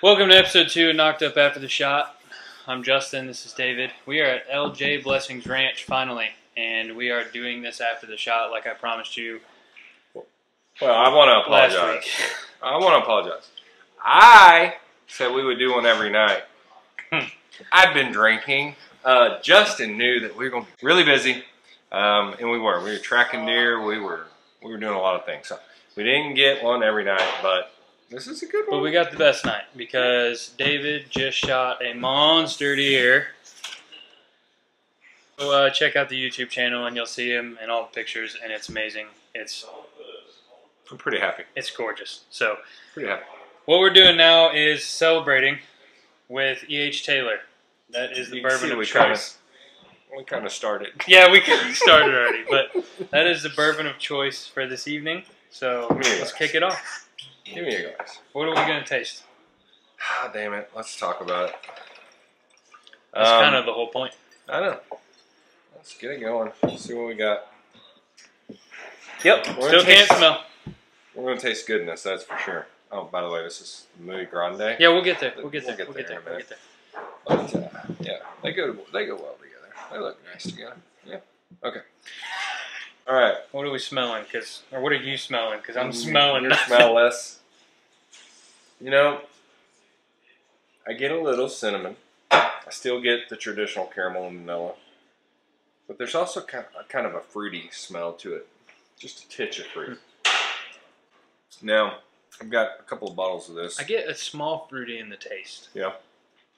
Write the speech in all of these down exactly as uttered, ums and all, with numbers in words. Welcome to episode two of Knocked Up After the Shot. I'm Justin, this is David. We are at L J Blessings Ranch, finally, and we are doing this after the shot like I promised you. Well, I want to apologize. I want to apologize. I said we would do one every night. I've been drinking. Uh, Justin knew that we were going to be really busy, um, and we were. We were tracking deer. We were, we were doing a lot of things. So we didn't get one every night, but this is a good one. But we got the best night because David just shot a monster deer. So uh, check out the YouTube channel and you'll see him and all the pictures, and it's amazing. It's I'm pretty happy. It's gorgeous. So pretty happy. What we're doing now is celebrating with E H. Taylor. That is the bourbon of choice. We kind of started. Yeah, we kind of started already, but that is the bourbon of choice for this evening. So let's kick it off. Give me your glass. What are we going to taste? Ah, damn it. Let's talk about it. That's um, kind of the whole point. I know. Let's get it going. Let's see what we got. Yep. We're Still can't taste, smell. We're going to taste goodness, that's for sure. Oh, by the way, this is Muy Grande. Yeah, we'll get there. We'll get there. We'll get there. We'll get there. We'll get there. But, uh, yeah, they go, they go well together. They look nice together. Yeah. Okay. All right. What are we smelling? Cause, or what are you smelling? Because I'm smelling nothing. You smell less. You know, I get a little cinnamon. I still get the traditional caramel and vanilla. But there's also kind of, kind of a fruity smell to it. Just a titch of fruit. Now, I've got a couple of bottles of this. I get a small fruity in the taste. Yeah.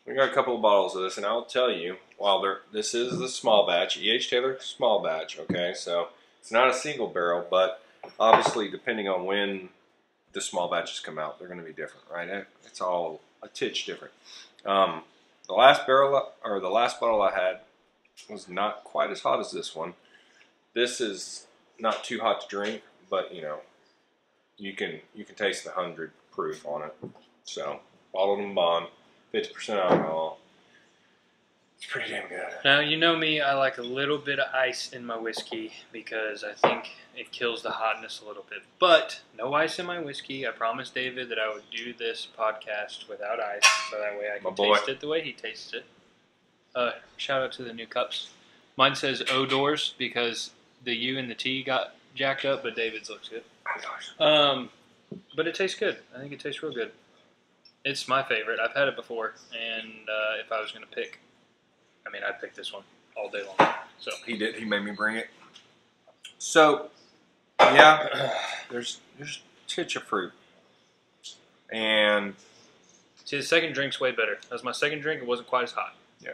We got a couple of bottles of this, and I'll tell you, while there, this is the small batch, E H. Taylor small batch, okay? So it's not a single barrel, but obviously depending on when the small batches come out, they're going to be different, right? It's all a titch different. Um, the last barrel, or the last bottle I had was not quite as hot as this one. This is not too hot to drink, but you know, you can you can taste the one hundred proof on it. So bottled and bond, fifty percent alcohol. It's pretty damn good. Now, you know me, I like a little bit of ice in my whiskey because I think it kills the hotness a little bit. But no ice in my whiskey. I promised David that I would do this podcast without ice so that way I can taste it the way he tastes it. Uh, shout out to the new cups. Mine says Odors because the U and the T got jacked up, but David's looks good. Um, but it tastes good. I think it tastes real good. It's my favorite. I've had it before, and uh, if I was going to pick, I mean, I'd pick this one all day long. So he did. He made me bring it. So, yeah, there's there's titch of fruit, and see the second drink's way better. That was my second drink. It wasn't quite as hot. Yeah,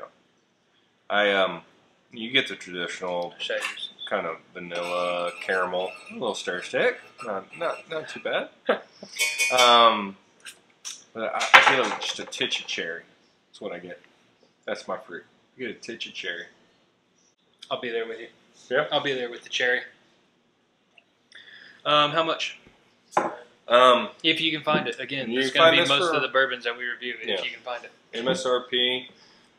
I um, you get the traditional shakers, kind of vanilla caramel, a little stir stick. Not not not too bad. um, but I, I get a, just a titch of cherry. That's what I get. That's my fruit. You get a titch of cherry. I'll be there with you. Yeah? I'll be there with the cherry. Um, how much? Um, if you can find it. Again, this is going to be most for, of the bourbons that we review, yeah. If you can find it. M S R P,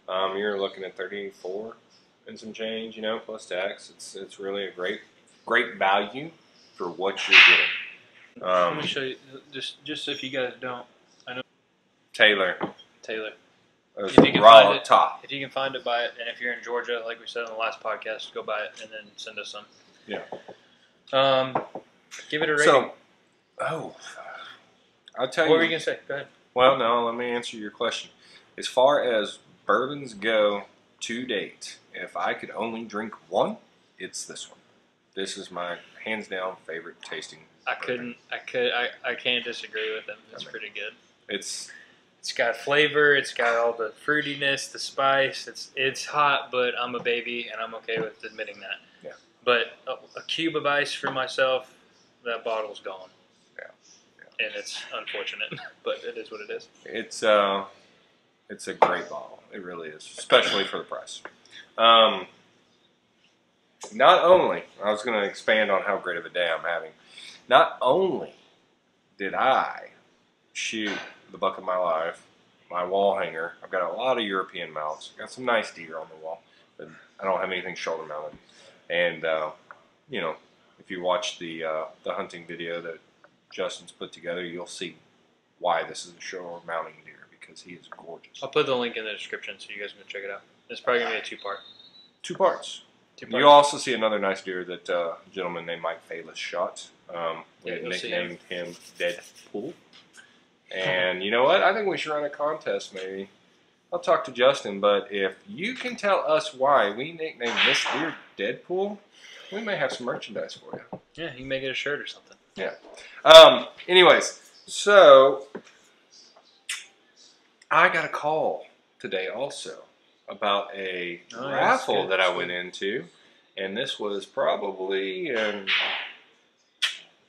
um, you're looking at thirty-four and some change, you know, plus tax. It's it's really a great great value for what you're getting. Um, Let me show you, just, just if you guys don't. I know. Taylor. Taylor. If you, can find it, top. if you can find it, buy it. And if you're in Georgia, like we said in the last podcast, go buy it and then send us some. Yeah. Um, give it a rating. So, oh, I'll tell what you. What were you going to say? Go ahead. Well, no, let me answer your question. As far as bourbons go to date, if I could only drink one, it's this one. This is my hands down favorite tasting. I bourbon. couldn't. I could. I. I can't disagree with them. It's I mean, pretty good. It's. It's got flavor, it's got all the fruitiness, the spice, it's it's hot, but I'm a baby, and I'm okay with admitting that. Yeah. But a, a cube of ice for myself, that bottle's gone. Yeah. Yeah. And it's unfortunate, but it is what it is. It's, uh, it's a great bottle. It really is, especially for the price. Um, Not only, I was going to expand on how great of a day I'm having, not only did I shoot the buck of my life, my wall hanger, I've got a lot of European mounts, got some nice deer on the wall, but I don't have anything shoulder mounted. And, uh, you know, if you watch the, uh, the hunting video that Justin's put together, you'll see why this is a shoulder mounting deer, because he is gorgeous. I'll put the link in the description so you guys can check it out. It's probably going to be a two-part. Two parts. You'll also see another nice deer that uh, a gentleman named Mike Payless shot. Um, we yeah, had nicknamed him. him Deadpool. And you know what? I think we should run a contest maybe. I'll talk to Justin, but if you can tell us why we nicknamed this deer Deadpool, we may have some merchandise for you. Yeah, you can make it a shirt or something. Yeah. Um, anyways, so I got a call today also about a oh, raffle that I went into, and this was probably, um,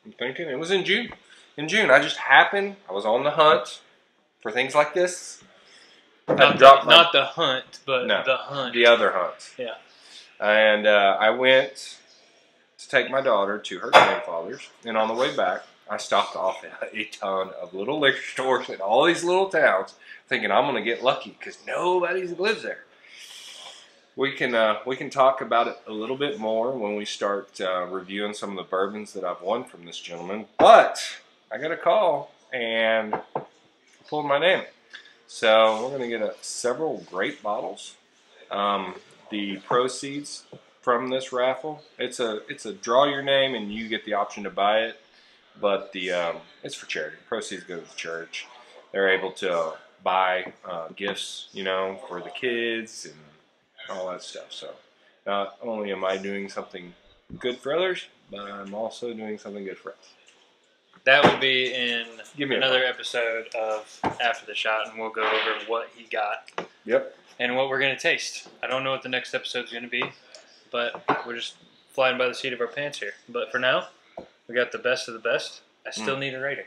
I'm thinking it was in June. In June, I just happened, I was on the hunt for things like this. Not, dropped the, not the hunt, but no, the hunt. The other hunt. Yeah. And uh, I went to take my daughter to her grandfather's, and on the way back, I stopped off at a ton of little liquor stores in all these little towns, thinking I'm going to get lucky because nobody lives there. We can uh, we can talk about it a little bit more when we start uh, reviewing some of the bourbons that I've won from this gentleman. But I got a call and pulled my name, so we're going to get a, several great bottles. Um, the proceeds from this raffle, it's a it's a draw your name and you get the option to buy it. But the um, it's for charity. Proceeds go to the church. They're able to uh, buy uh, gifts, you know, for the kids and all that stuff. So not only am I doing something good for others, but I'm also doing something good for us. That will be in another episode of After the Shot, and we'll go over what he got. Yep. And what we're going to taste. I don't know what the next episode is going to be, but we're just flying by the seat of our pants here. But for now, we got the best of the best. I still mm. need a rating.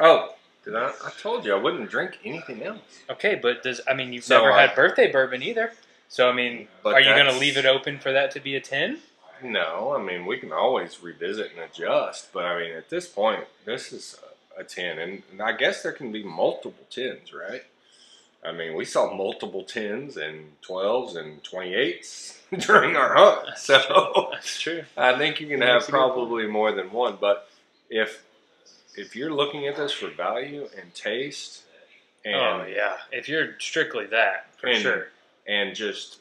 Oh, did I? I told you I wouldn't drink anything else. Okay, but does I mean you've so never I, had birthday bourbon either. So I mean, are you going to leave it open for that to be a ten? No, I mean we can always revisit and adjust. But I mean at this point, this is a, a ten, and, and I guess there can be multiple tens, right? I mean we saw multiple tens and twelves and twenty-eights. During our hunt, that's so true. That's true. I think you can that have probably more than one. But if if you're looking at this for value and taste, and oh yeah, if you're strictly that for and, sure, and just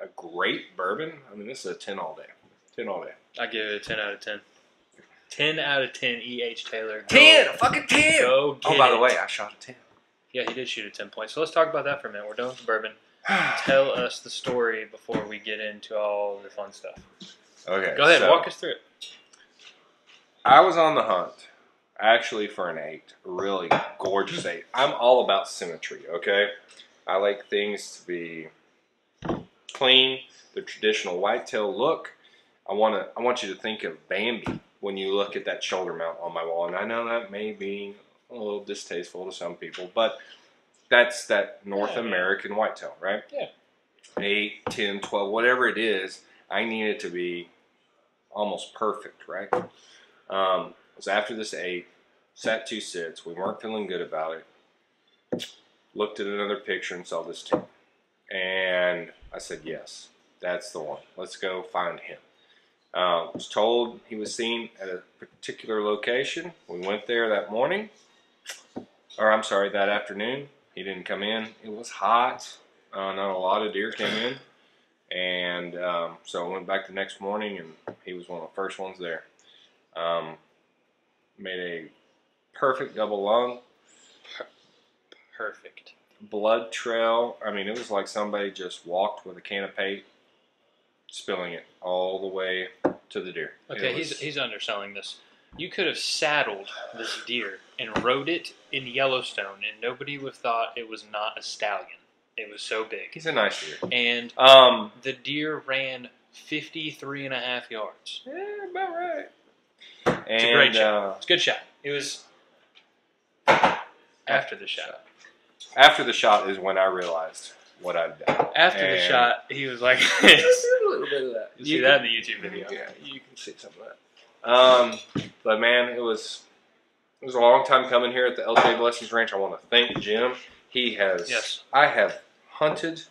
a great bourbon, I mean this is a ten all day, ten all day. I give it a ten out of ten. Ten out of ten. E H. Taylor. Ten, go, a fucking ten. Go get oh, by it. The way, I shot a ten. Yeah, he did shoot a ten point. So let's talk about that for a minute. We're done with the bourbon. Tell us the story before we get into all the fun stuff. Okay. Go ahead, so, walk us through it. I was on the hunt, actually, for an eight. A really gorgeous eight. I'm all about symmetry, okay? I like things to be clean, the traditional whitetail look. I wanna I want you to think of Bambi when you look at that shoulder mount on my wall. And I know that may be a little distasteful to some people, but that's that North yeah, American yeah. whitetail, right? Yeah. eight, ten, twelve, whatever it is, I need it to be almost perfect, right? Um, it was after this eight, sat two sits, we weren't feeling good about it, looked at another picture and saw this two. And I said, yes, that's the one. Let's go find him. Uh, was told he was seen at a particular location. We went there that morning, or I'm sorry, that afternoon. He didn't come in. It was hot. Uh, not a lot of deer came in. And um, so I went back the next morning, and he was one of the first ones there. Um, made a perfect double lung. Perfect. Blood trail. I mean, it was like somebody just walked with a can of paint, spilling it all the way to the deer. Okay, was, he's, he's underselling this. You could have saddled this deer and rode it in Yellowstone, and nobody would have thought it was not a stallion. It was so big. He's a nice deer. And um, the deer ran fifty-three and a half yards. Yeah, about right. And, it's a great shot. Uh, it's a good shot. It was after the shot. After the shot is when I realized what I'd done. After and the shot, he was like, little bit of that. You'll you see can, that in the YouTube video. Yeah, you can see some of that. Um, but man, it was it was a long time coming here at the L J Blessings Ranch. I want to thank Jim. He has. Yes. I have hunted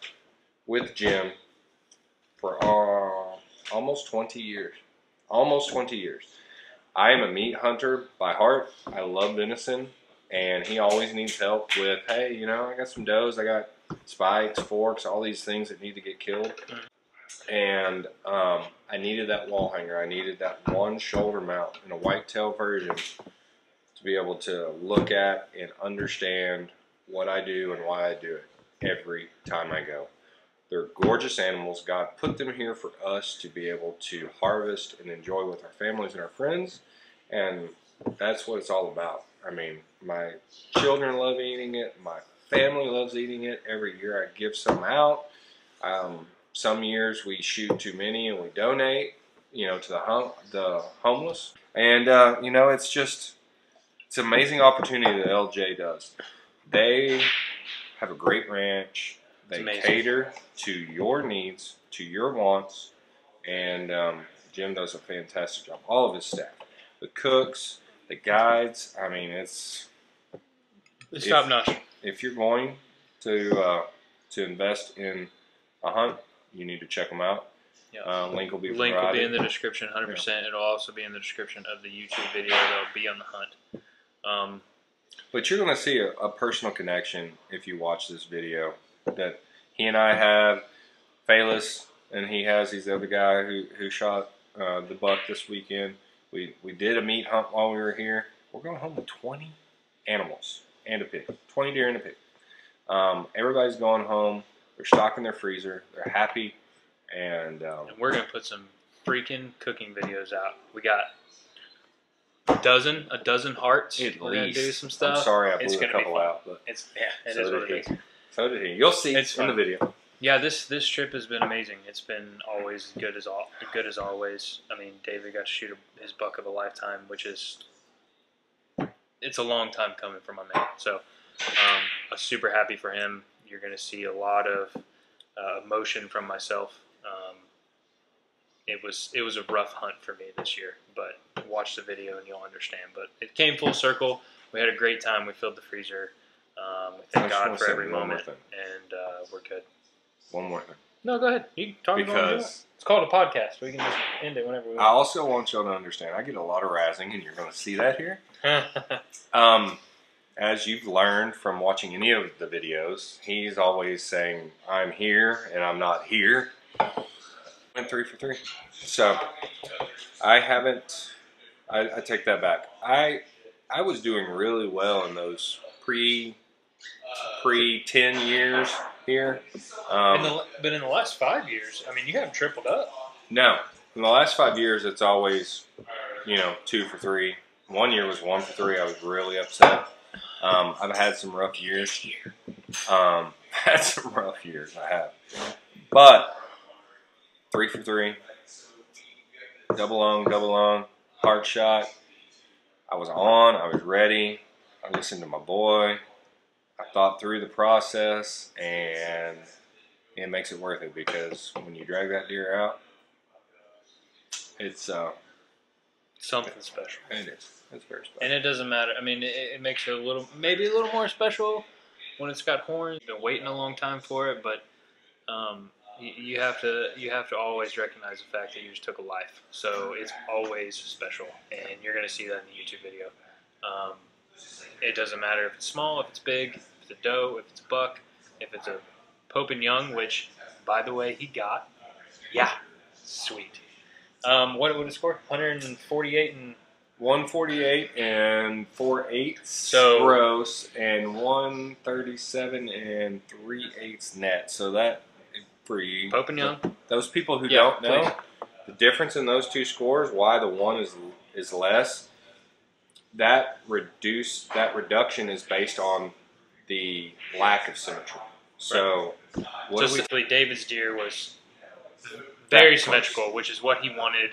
with Jim for uh, almost twenty years. Almost twenty years. I am a meat hunter by heart. I love venison, and he always needs help with, hey, you know, I got some does, I got spikes, forks, all these things that need to get killed. And um, I needed that wall hanger. I needed that one shoulder mount in a whitetail version to be able to look at and understand what I do and why I do it every time I go. They're gorgeous animals. God put them here for us to be able to harvest and enjoy with our families and our friends. And that's what it's all about. I mean, my children love eating it. My family loves eating it. Every year I give some out. Um, some years we shoot too many and we donate, you know, to the hum the homeless. And, uh, you know, it's just, it's an amazing opportunity that L J does. They have a great ranch. They cater to your needs, to your wants, and um, Jim does a fantastic job. All of his staff, the cooks, the guides. I mean, it's it's top notch. If you're going to uh, to invest in a hunt, you need to check them out. Yeah. Uh, link will be link provided. will be in the description, one hundred percent. Yeah. It'll also be in the description of the YouTube video that'll be on the hunt. Um, but you're going to see a, a personal connection if you watch this video that he and I have. Phalus, and he has, he's the other guy who, who shot uh, the buck this weekend. We, we did a meat hunt while we were here. We're going home with twenty animals and a pig, twenty deer and a pig. Um, everybody's going home. They're stocking their freezer. They're happy. And, um, and we're going to put some freaking cooking videos out. We got a dozen, a dozen hearts. At we're going to do some stuff. I'm sorry I blew it's a couple out. But it's, yeah, it so is what it is. It. So did he. You'll see it's in the video. Yeah, this this trip has been amazing. It's been always good as all good as always. I mean, David got to shoot a, his buck of a lifetime, which is it's a long time coming for my man. So um, I'm super happy for him. You're going to see a lot of uh, emotion from myself. Um, it was it was a rough hunt for me this year, but watch the video and you'll understand. But it came full circle. We had a great time. We filled the freezer. Um, thank God for every moment, and uh, we're good. One more thing. No, go ahead. You can talk about it. Because it's called a podcast. We can just end it whenever we want. I also want y'all to understand, I get a lot of razzing, and you're going to see that here. um, as you've learned from watching any of the videos, he's always saying, I'm here, and I'm not here. Went three for three. So, I haven't, I, I take that back. I, I was doing really well in those pre- pre ten years here, um, in the, but in the last five years, I mean, you haven't tripled up. No, in the last five years, it's always, you know, two for three. One year was one for three. I was really upset. Um, I've had some rough years. Um, had some rough years. I have, but three for three, double long, double long, hard shot. I was on. I was ready. I listened to my boy. I thought through the process, and it makes it worth it, because when you drag that deer out, it's uh, something it's, special. It is. It's very special. And it doesn't matter. I mean, it, it makes it a little, maybe a little more special when it's got horns. Been waiting a long time for it, but um, you, you have to you have to always recognize the fact that you just took a life. So it's always special, and you're going to see that in the YouTube video. Um, It doesn't matter if it's small, if it's big, if it's a doe, if it's a buck, if it's a Pope and Young, which, by the way, he got. Yeah, sweet. Um, what would it score? one forty-eight and one forty-eight and four eighths so, gross, and one thirty-seven and three eighths net. So that for you, Pope and Young. Those people who yeah, don't know please. the difference in those two scores, why the one is is less. That reduce that reduction is based on the lack of symmetry. So, right. what so we, David's deer was very symmetrical, which is what he wanted.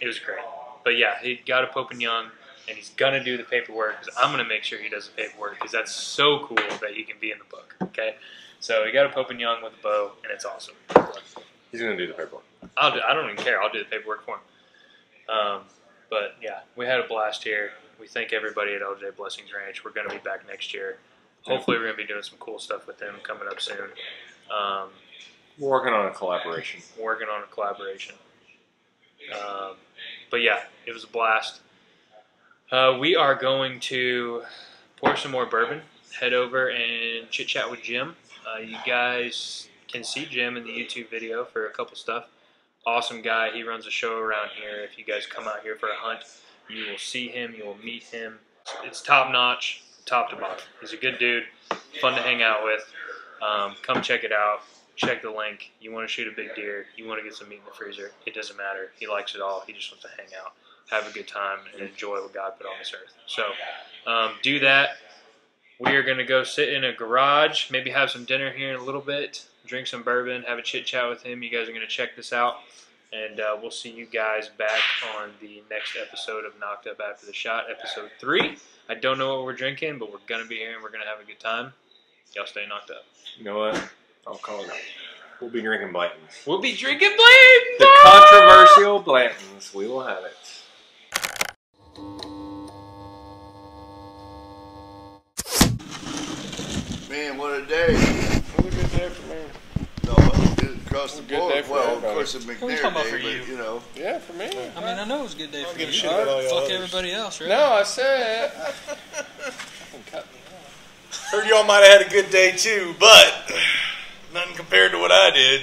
It was great, but yeah, he got a Pope and Young, and he's gonna do the paperwork, because I'm gonna make sure he does the paperwork, because that's so cool that he can be in the book. Okay, so he got a Pope and Young with a bow, and it's awesome. He's gonna do the paperwork. I'll do, I don't even care. I'll do the paperwork for him. Um, but, yeah, we had a blast here. We thank everybody at L J Blessings Ranch. We're going to be back next year. Hopefully we're going to be doing some cool stuff with them coming up soon. Um, we're working on a collaboration. Working on a collaboration. Um, but, yeah, it was a blast. Uh, we are going to pour some more bourbon, head over and chit-chat with Jim. Uh, you guys can see Jim in the YouTube video for a couple stuff. Awesome guy. He runs a show around here. If you guys come out here for a hunt, you will see him. You will meet him. It's top-notch, top to bottom. He's a good dude, fun to hang out with. Um, come check it out. Check the link. You want to shoot a big deer. You want to get some meat in the freezer. It doesn't matter. He likes it all. He just wants to hang out, have a good time, and enjoy what God put on this earth. So um, do that. We are going to go sit in a garage, maybe have some dinner here in a little bit, drink some bourbon, have a chit-chat with him. You guys are going to check this out, and uh, we'll see you guys back on the next episode of Knocked Up After the Shot, episode three. I don't know what we're drinking, but we're going to be here, and we're going to have a good time. Y'all stay knocked up. You know what? I'll call it out. We'll be drinking Blantons. We'll be drinking Blantons! The controversial Blantons. We will have it. Man, what a day. It was a good day for me. No, it was good across the board. Day for well, everybody. Of course, it's McNair Day, for you? But, you know. Yeah, for me. I mean, I know it was a good day I'll for you. Shit about all Fuck others. Everybody else, right? No, I said. Cut me off. Heard y'all might have had a good day, too, but nothing compared to what I did.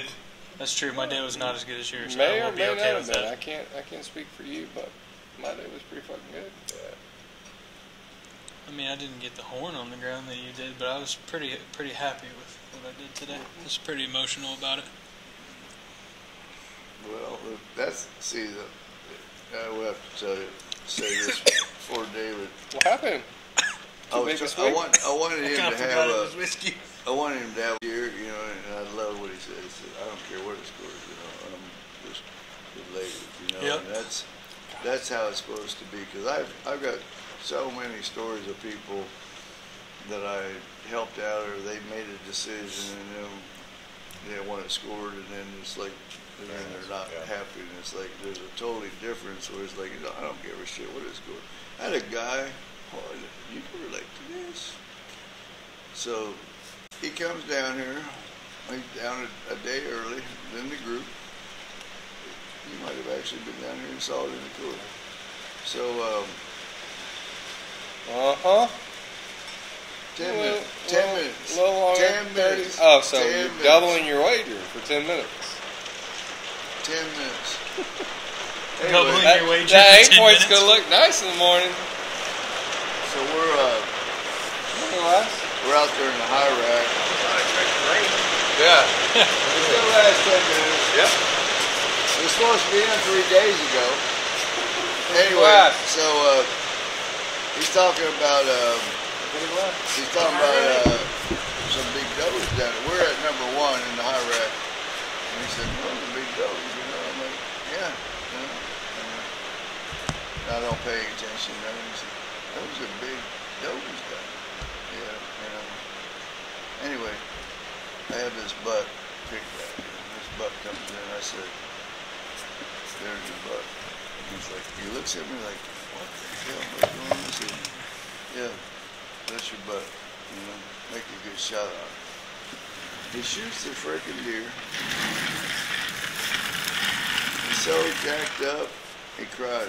That's true. My day was not as good as yours. So may I or may okay not have been. I can't, I can't speak for you, but my day was pretty fucking good. Yeah. I mean, I didn't get the horn on the ground that you did, but I was pretty pretty happy with what I did today. I was pretty emotional about it. Well, that's, see, the, I will have to tell you, say this before David. What happened? I, was, I, want, I wanted him I to have a, whiskey. I wanted him to have a beer, you know, and I love what he said. He said, I don't care what it scores, you know, I'm just elated, you know, yep. And that's, that's how it's supposed to be, because I've, I've got so many stories of people that I helped out, or they made a decision and then they want it scored, and then it's like, and then they're not yeah. happy, and it's like there's a totally difference where it's like, you know, I don't give a shit what it scored. I had a guy, oh, you can relate to this. So he comes down here, he's down a, a day early than the group. He might have actually been down here and saw it in the cooler. So, um, Uh-huh. Ten, well, minute, ten well, minutes. A little longer. Ten minutes. Oh, so ten you're minutes. Doubling your wager for ten minutes. Ten minutes. Anyway, doubling that, your wager that for ten minutes? That eight point's going to look nice in the morning. So we're, uh, we're out there in the high rack. Yeah. It's going to last ten minutes. Yep. It was supposed to be in three days ago. Anyway, wow. so, uh, he's talking about um, he's talking about uh, some big doughs down there. We're at number one in the high rack, and he said, "Well, the big doughs, you know." I'm like, "Yeah." You know? And I don't pay attention. You know? He said, "Those are big doughs down there." Yeah. You know. Anyway, I had this buck picked out. This buck comes in. I said, "There's your buck." He's like, he looks at me like, "What the hell?" I said, "Yeah, that's your butt. You know, make a good shot out of it." He shoots the freaking deer. He's so jacked up, he cries.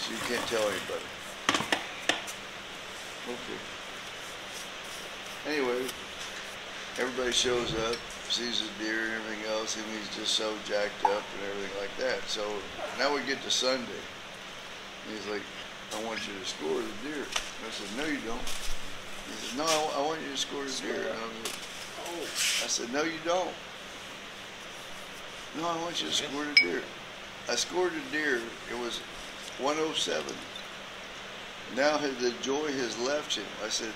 So you can't tell anybody. Okay. Anyway, everybody shows up, sees the deer and everything else, and he's just so jacked up and everything like that. So now we get to Sunday. He's like, "I want you to score the deer." I said, "No, you don't." He said, "No, I want you to score the deer." And I was like, "Oh." I said, "No, you don't." "No, I want you to score the deer." I scored the deer. It was one oh seven. Now the joy has left him. I said,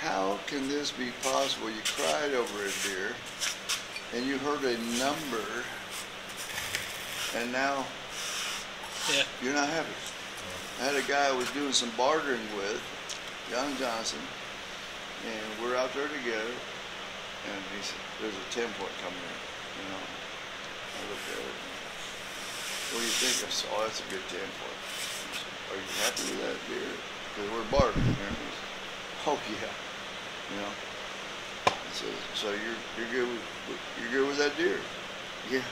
"How can this be possible? You cried over a deer, and you heard a number, and now yeah. you're not happy." I had a guy I was doing some bartering with, John Johnson, and we're out there together, and he said, "There's a ten point coming in, you know." I look think I saw that's a good ten for it. Are you happy with that beer? Because we're bartenders. Oh yeah, you know. So, so you're you're good with you're good with that deer? Yeah,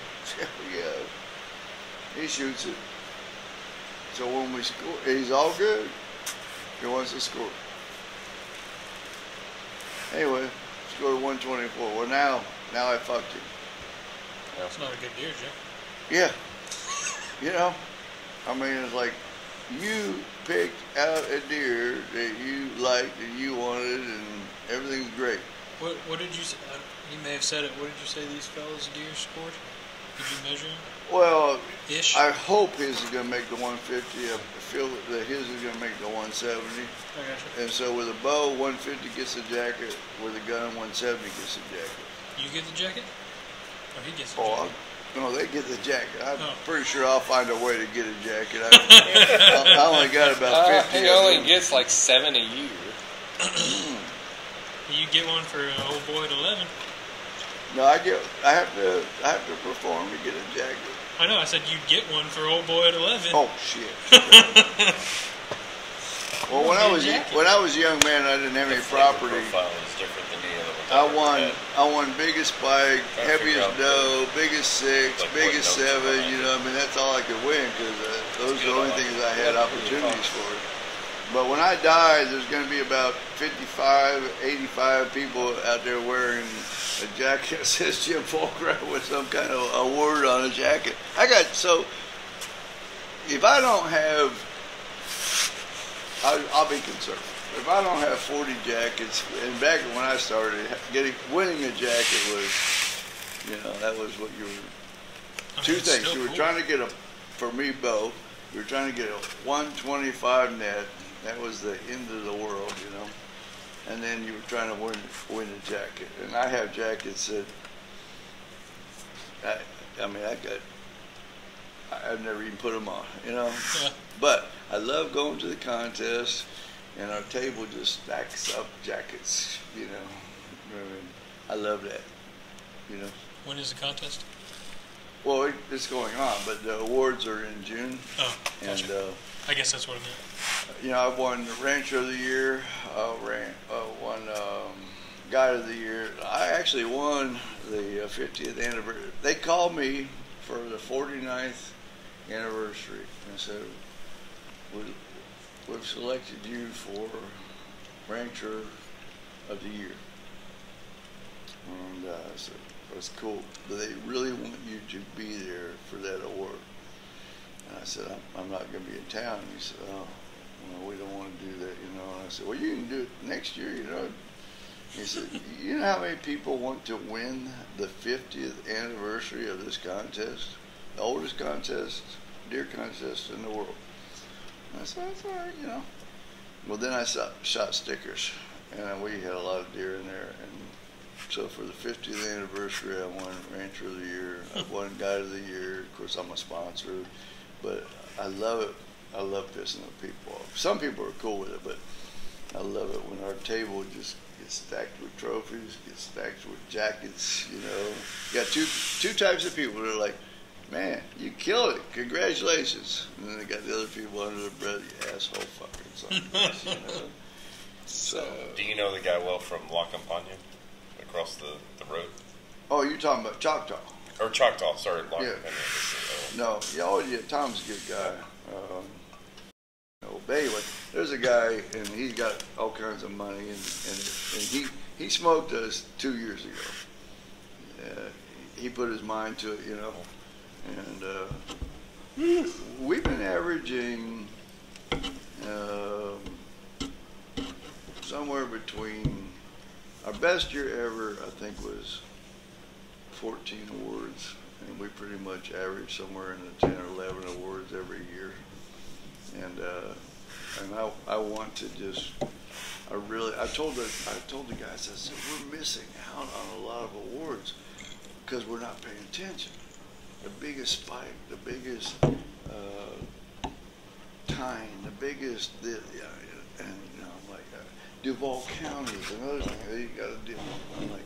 yeah. He shoots it. So when we score, he's all good. He wants to score. Anyway, scored one twenty-four. Well, now now I fucked him. That's not a good deer, Jim. Yeah. You know, I mean, it's like you picked out a deer that you liked and you wanted, and everything's great. What what did you say? Uh, you may have said it. What did you say these fellas deer scored? Did you measure them? Well, ish. I hope his is going to make the one fifty. I feel that his is going to make the one seventy. I got you. And so with a bow, one fifty gets the jacket. With a gun, one seventy gets the jacket. You get the jacket? Or he gets the oh, jacket? I'll, no, they get the jacket. I'm oh. pretty sure I'll find a way to get a jacket. I, I, I only got about fifty. Uh, he only them. gets like seven a year. You get one for an old boy at eleven. No, I get. I have to. I have to perform to get a jacket. I know. I said you get one for old boy at eleven. Oh shit! Well, when I was when I was a young man, I didn't have the any property. Profile is different than the other one. I won. Had. I won biggest spike, heaviest doe, biggest six, like biggest seven. You know, I mean, that's all I could win because uh, those are the only things I had opportunities for. But when I die, there's going to be about fifty-five, eighty-five people out there wearing a jacket that says Jim Fulcrum with some kind of award on a jacket. I got, so, if I don't have, I, I'll be concerned. If I don't have forty jackets, and back when I started, getting winning a jacket was, you know, that was what you were, two things. You were trying to get a, for me, Bo, you were trying to get a one twenty-five net. That was the end of the world, you know. And then you were trying to win, win a jacket. And I have jackets that, I, I mean, I got, I've never even put them on, you know. Yeah. But I love going to the contest, and our table just stacks up jackets, you know. I mean, I love that, you know. When is the contest? Well, it, it's going on, but the awards are in June. Oh, gotcha. And, uh, I guess that's what it meant. You know, I've won the Rancher of the Year, uh, ran, uh, won um, Guide of the Year. I actually won the uh, fiftieth anniversary. They called me for the forty-ninth anniversary and said, we, we've selected you for Rancher of the Year. And uh, I said, that's cool. But they really want you to be there for that award. And I said, I'm, I'm not going to be in town. And he said, oh, well, we don't want to do that, you know. And I said, well, you can do it next year, you know. He said, you know how many people want to win the fiftieth anniversary of this contest? The oldest contest, deer contest in the world. And I said, that's all right, you know. Well, then I shot, shot stickers. And we had a lot of deer in there. And so for the fiftieth anniversary, I won Rancher of the Year. I won Guide of the Year. Of course, I'm a sponsor. But I love it. I love pissing the people off. Some people are cool with it, but I love it when our table just gets stacked with trophies, gets stacked with jackets, you know. You got two two types of people that are like, man, you killed it. Congratulations. And then they got the other people under their breath, you asshole fucking something, you know. So, do you know the guy well from La Campania across the, the road? Oh, you're talking about Choctaw. Or Choctaw, sorry. Long yeah. No, y'all, yeah, Tom's a good guy. Um, you know, but anyway, there's a guy, and he's got all kinds of money, and, and, and he, he smoked us two years ago. Uh, he put his mind to it, you know. And uh, we've been averaging uh, somewhere between, our best year ever, I think, was fourteen awards, and we pretty much average somewhere in the ten or eleven awards every year. And uh, and I I want to just I really I told the I told the guys I said we're missing out on a lot of awards because we're not paying attention. The biggest spike, the biggest uh, time, the biggest this, yeah, and you know I'm like uh, Duval County is another thing that you got to do. I'm like.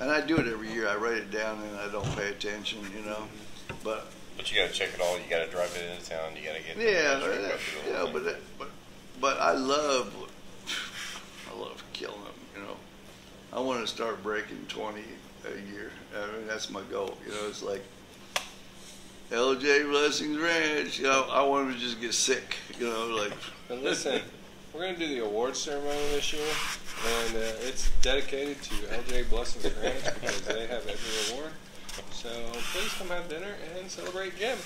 And I do it every year. I write it down and I don't pay attention, you know. But But you got to check it all. You got to drive it into town. You got to get yeah, the that, yeah. But, that, but but I love I love killing them. You know, I want to start breaking twenty a year. I mean, that's my goal. You know, it's like L J Blessings Ranch. You know, I want them to just get sick. You know, like. And listen, we're gonna do the award ceremony this year, and uh, it's dedicated to L J Blessings Ranch because they have every award. So please come have dinner and celebrate Jim.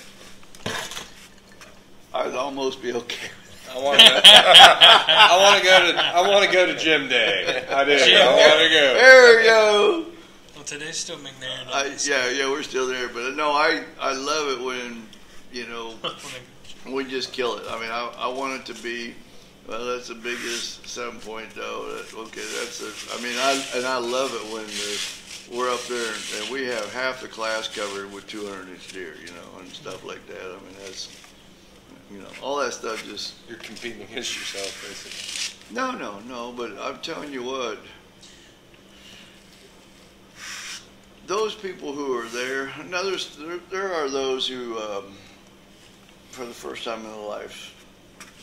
I'd almost be okay. I want to. I want to go to. I want to go to Jim Day. I do. Jim. I want to go. There we go. Well, today's still McNair Day. I, yeah, yeah, we're still there. But no, I I love it when you know we just kill it. I mean, I I want it to be. Well, that's the biggest seven point though. That, okay, that's a. I mean, I and I love it when the. We're up there, and we have half the class covered with two hundred inch deer, you know, and stuff like that. I mean, that's, you know, all that stuff just... You're competing against yourself, basically. No, no, no, but I'm telling you what, those people who are there, now there's, there, there are those who, um, for the first time in their life,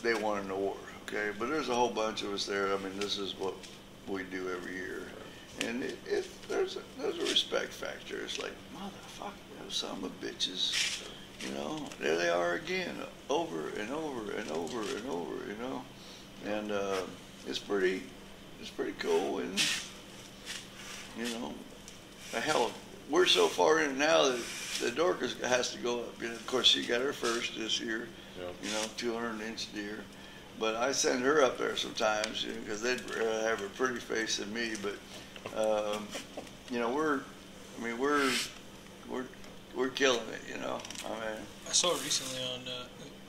they won an award, okay? But there's a whole bunch of us there. I mean, this is what we do every year. And it, it, there's, a, there's a respect factor. It's like, motherfucker, those son of a bitches, you know. There they are again, over and over and over and over, you know. And uh, it's pretty, it's pretty cool. And you know, the hell, we're so far in now that the Dorcas has to go up. You know, of course, she got her first this year, yep. You know, two hundred inch deer. But I send her up there sometimes because you know, they'd uh, have a pretty face than me, but. Um, you know we're, I mean we're, we're, we're killing it. You know, I mean. I saw it recently on. Uh,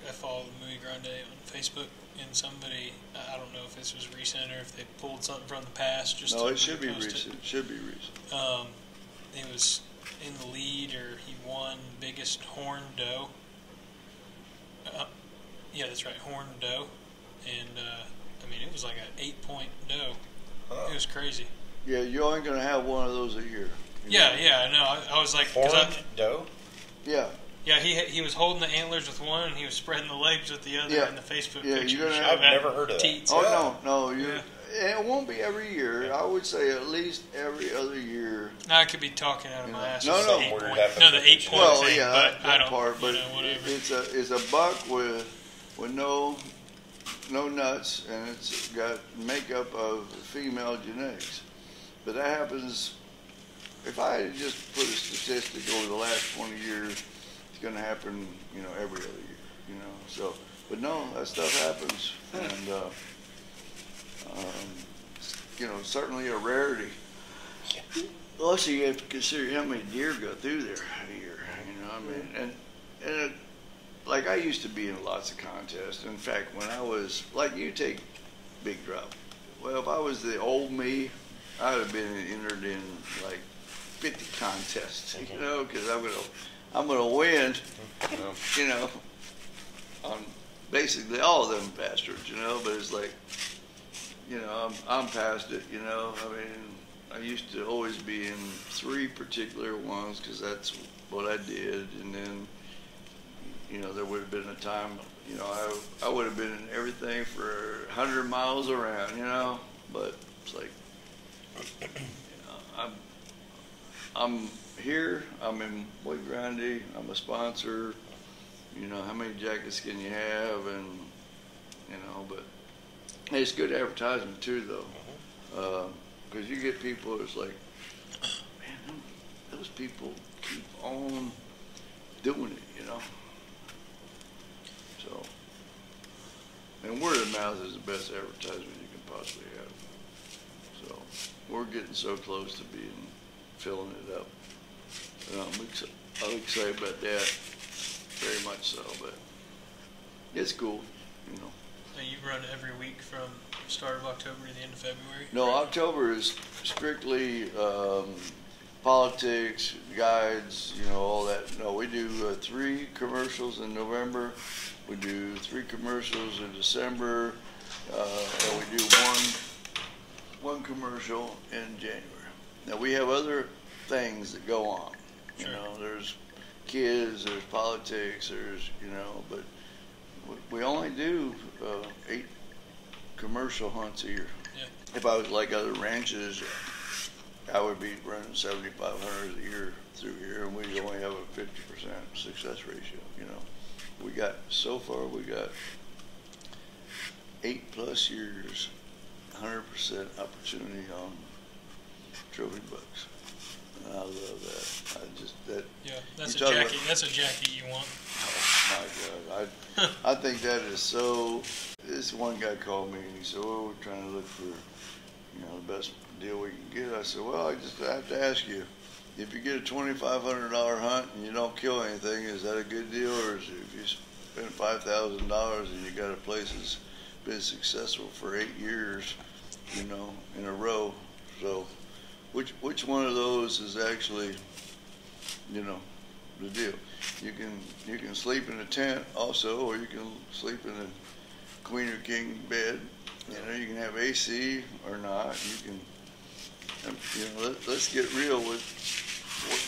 I follow the Muy Grande on Facebook, and somebody I don't know if this was recent or if they pulled something from the past. Just no, it should be recent. It should be recent. Um, he was in the lead, or he won biggest horn doe. Uh, yeah, that's right, horn doe, and uh, I mean it was like an eight point doe. Huh. It was crazy. Yeah, you aren't going to have one of those a year. Yeah, know? yeah, no, I, I was like... Horned doe? Yeah. Yeah, he he was holding the antlers with one, and he was spreading the legs with the other yeah. in the Facebook yeah, picture. You're gonna have, I've never heard of that. Oh, yeah. no, no. You're, yeah. It won't be every year. Yeah. I would say at least every other year. Now I could be talking out of you my know. ass. No, no. Point, no, the eight point well, thing, yeah, but that I don't... Part, but you know, whatever. It's, a, it's a buck with, with no... No nuts, and it's got makeup of female genetics. But that happens, if I had just put a statistic over the last twenty years, it's going to happen, you know, every other year, you know. So, but no, that stuff happens. And, uh, um, you know, certainly a rarity. Plus, you have to consider how many deer go through there a year, you know. I mean, and, and it, like I used to be in lots of contests. In fact, when I was, like you take Big Drop. Well, if I was the old me, I would have been entered in like fifty contests, okay. You know, because I'm gonna, I'm gonna win, you know, on basically all of them bastards, you know. But it's like, you know, I'm, I'm past it, you know. I mean, I used to always be in three particular ones because that's what I did, and then, you know, there would have been a time, you know, I I would have been in everything for a hundred miles around, you know, but it's like. You know, I'm, I'm here, I'm in Muy Grande, I'm a sponsor, you know, how many jackets can you have, and, you know, but it's good advertisement too, though, because uh, you get people that's like, man, those people keep on doing it, you know, so, and word of mouth is the best advertisement you can possibly have. So we're getting so close to being filling it up. And I'm, ex I'm excited about that, very much so. But it's cool, you know. So you run every week from the start of October to the end of February? No, October is strictly um, politics, guides, you know, all that. No, we do uh, three commercials in November. We do three commercials in December. Uh, and we do one. One commercial in January. Now we have other things that go on. You know, there's kids, there's politics, there's, you know, but we only do uh, eight commercial hunts a year. Yeah. If I was like other ranches, I would be running seventy-five hundred a year through here, and we only have a fifty percent success ratio, you know. We got, so far, we got eight plus years, one hundred percent opportunity on trophy bucks. And I love that. I just, that. Yeah, that's a Jackie, about, that's a Jackie you want. Oh, my God. I, I think that is so, this one guy called me, and he said, well, we're trying to look for, you know, the best deal we can get. I said, well, I just I have to ask you, if you get a twenty-five hundred dollar hunt and you don't kill anything, is that a good deal? Or is it, if you spend five thousand dollars and you got a place that's been successful for eight years, you know, in a row? So which which one of those is actually, you know, the deal? You can you can sleep in a tent also, or you can sleep in a queen or king bed. You know, you can have A C or not. You can, you know, let, let's get real with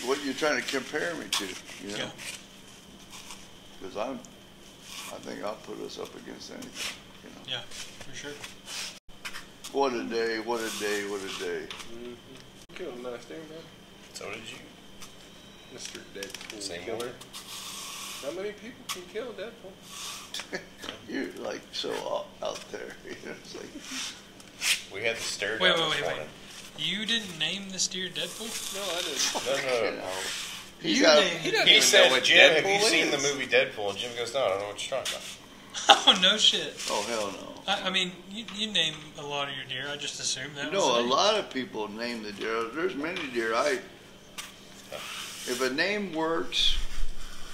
what, what you're trying to compare me to, you know? Because yeah. I'm, I think I'll put us up against anything, you know? Yeah, for sure. What a day, what a day, what a day. Mm-hmm. You killed him last day, man. So did you. Mister Deadpool. Same killer. Way. How many people can kill Deadpool? You're like so out, out there. You know, it's like we had to stare down. Wait, wait, wait, wait. You didn't name this deer Deadpool? No, I didn't. No, no, no. He's you got, named, he doesn't he even said, know what Jim, Deadpool have you is. Seen the movie Deadpool? And Jim goes, no, I don't know what you're talking about. Oh, no shit. Oh, hell no. I, I mean, you, you name a lot of your deer. I just assumed that you was No, a name. lot of people name the deer. There's many deer. I. If a name works,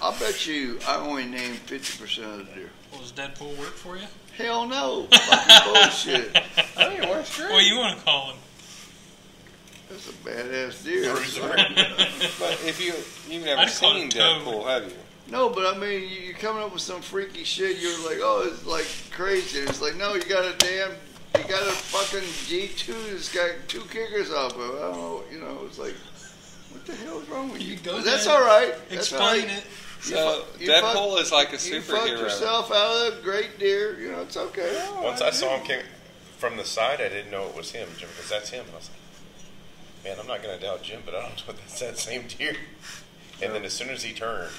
I'll bet you I only named fifty percent of the deer. Well, does Deadpool work for you? Hell no. Fucking bullshit. I mean, it works great. Well, you want to call him. That's a badass deer. But if you, you've never seen Deadpool, have you? No, but I mean, you, you're coming up with some freaky shit. You're like, oh, it's like crazy. It's like, no, you got a damn, you got a fucking G two that's got two kickers off of it. I don't know, you know, it's like, what the hell is wrong with you? you go that's all right. Explain it. So you Deadpool fuck, is like a superhero. You fucked yourself out of a great deer. You know, it's okay. Oh, Once I, I saw him from the side, I didn't know it was him, Jim, because that's him. I was like, man, I'm not going to doubt Jim, but I don't know if that's that same deer. And then as soon as he turned,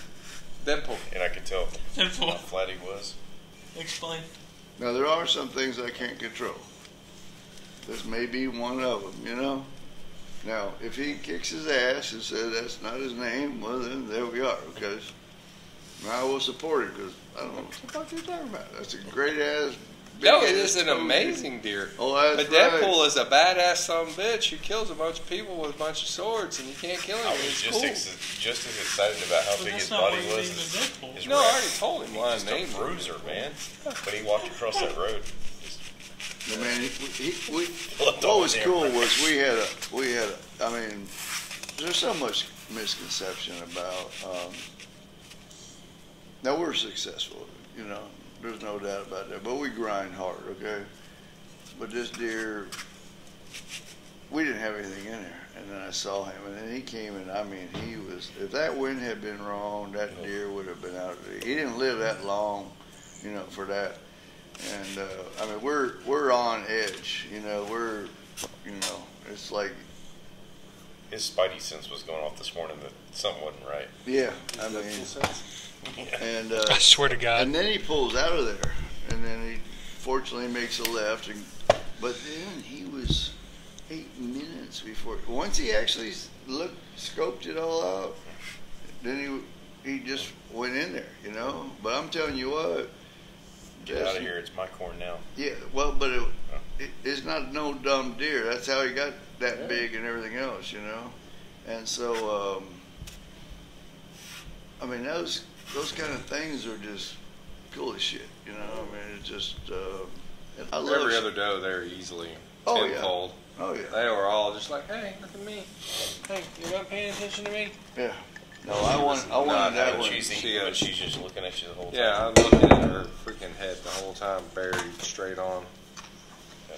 Deadpool. And I could tell Deadpool. How flat he was. Explain. Now, there are some things I can't control. This may be one of them, you know? Now, if he kicks his ass and says that's not his name, well, then there we are, okay? I will support it, because I don't know what the fuck you're talking about. That's a great-ass... No, it is an amazing deer. Oh, that's but Deadpool right. is a badass son of a bitch who kills a bunch of people with a bunch of swords, and you can't kill him. I was it's just, cool. ex just as excited about how but big his body was. His his no, I already told him why I named him. Bruiser, man. But he walked across that road. The yeah. man, he, he, we, what was cool was we had a, we had a, I mean, there's so much misconception about, um, now we're successful, you know. There's no doubt about that, but we grind hard, okay? But this deer, we didn't have anything in there. And then I saw him, and then he came, and I mean, he was, if that wind had been wrong, that deer would have been out of there. He didn't live that long, you know, for that. And, uh, I mean, we're, we're on edge, you know, we're, you know, it's like. His spidey sense was going off this morning that something wasn't right. Yeah, I mean. Yeah. And, uh, I swear to God. And then he pulls out of there, and then he fortunately makes a left. And, but then he was eight minutes before. Once he actually looked, scoped it all out, then he he just went in there, you know. But I'm telling you what, get out of here! It's my corn now. Yeah, well, but it, it, it's not no dumb deer. That's how he got that yeah. big and everything else, you know. And so, um, I mean, that was. Those kind of things are just cool as shit, you know. I mean, it's just. Uh, I love Every other doe, they're easily oh, tenfold. Yeah. Oh yeah. They were all just like, hey, look at me. Hey, you're not paying attention to me. Yeah. No, I want. I wanted that one. She's, she goes, she's just looking at you the whole time. Yeah, I'm looking at her freaking head the whole time, buried straight on.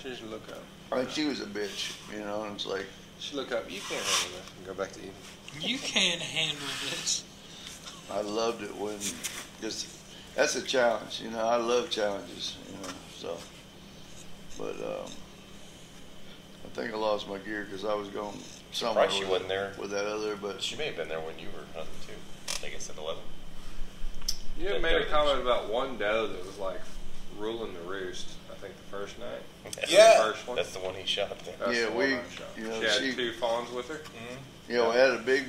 She just look up. I think she was a bitch, you know. And it's like she look up. You can't handle this. And go back to eating. You can't handle this. I loved it when, because that's a challenge, you know. I love challenges, you know. So, but um, I think I lost my gear because I was going somewhere. Right, she with, wasn't there with that other, but she may have been there when you were hunting too. I think I said eleven. You had made a comment about one doe that was like ruling the roost. I think the first night. That's yeah, the first one. That's the one he shot. Then. That's yeah, the we. One shot. You know, she had she, two fawns with her. Mm-hmm. You know, yeah. Had a big.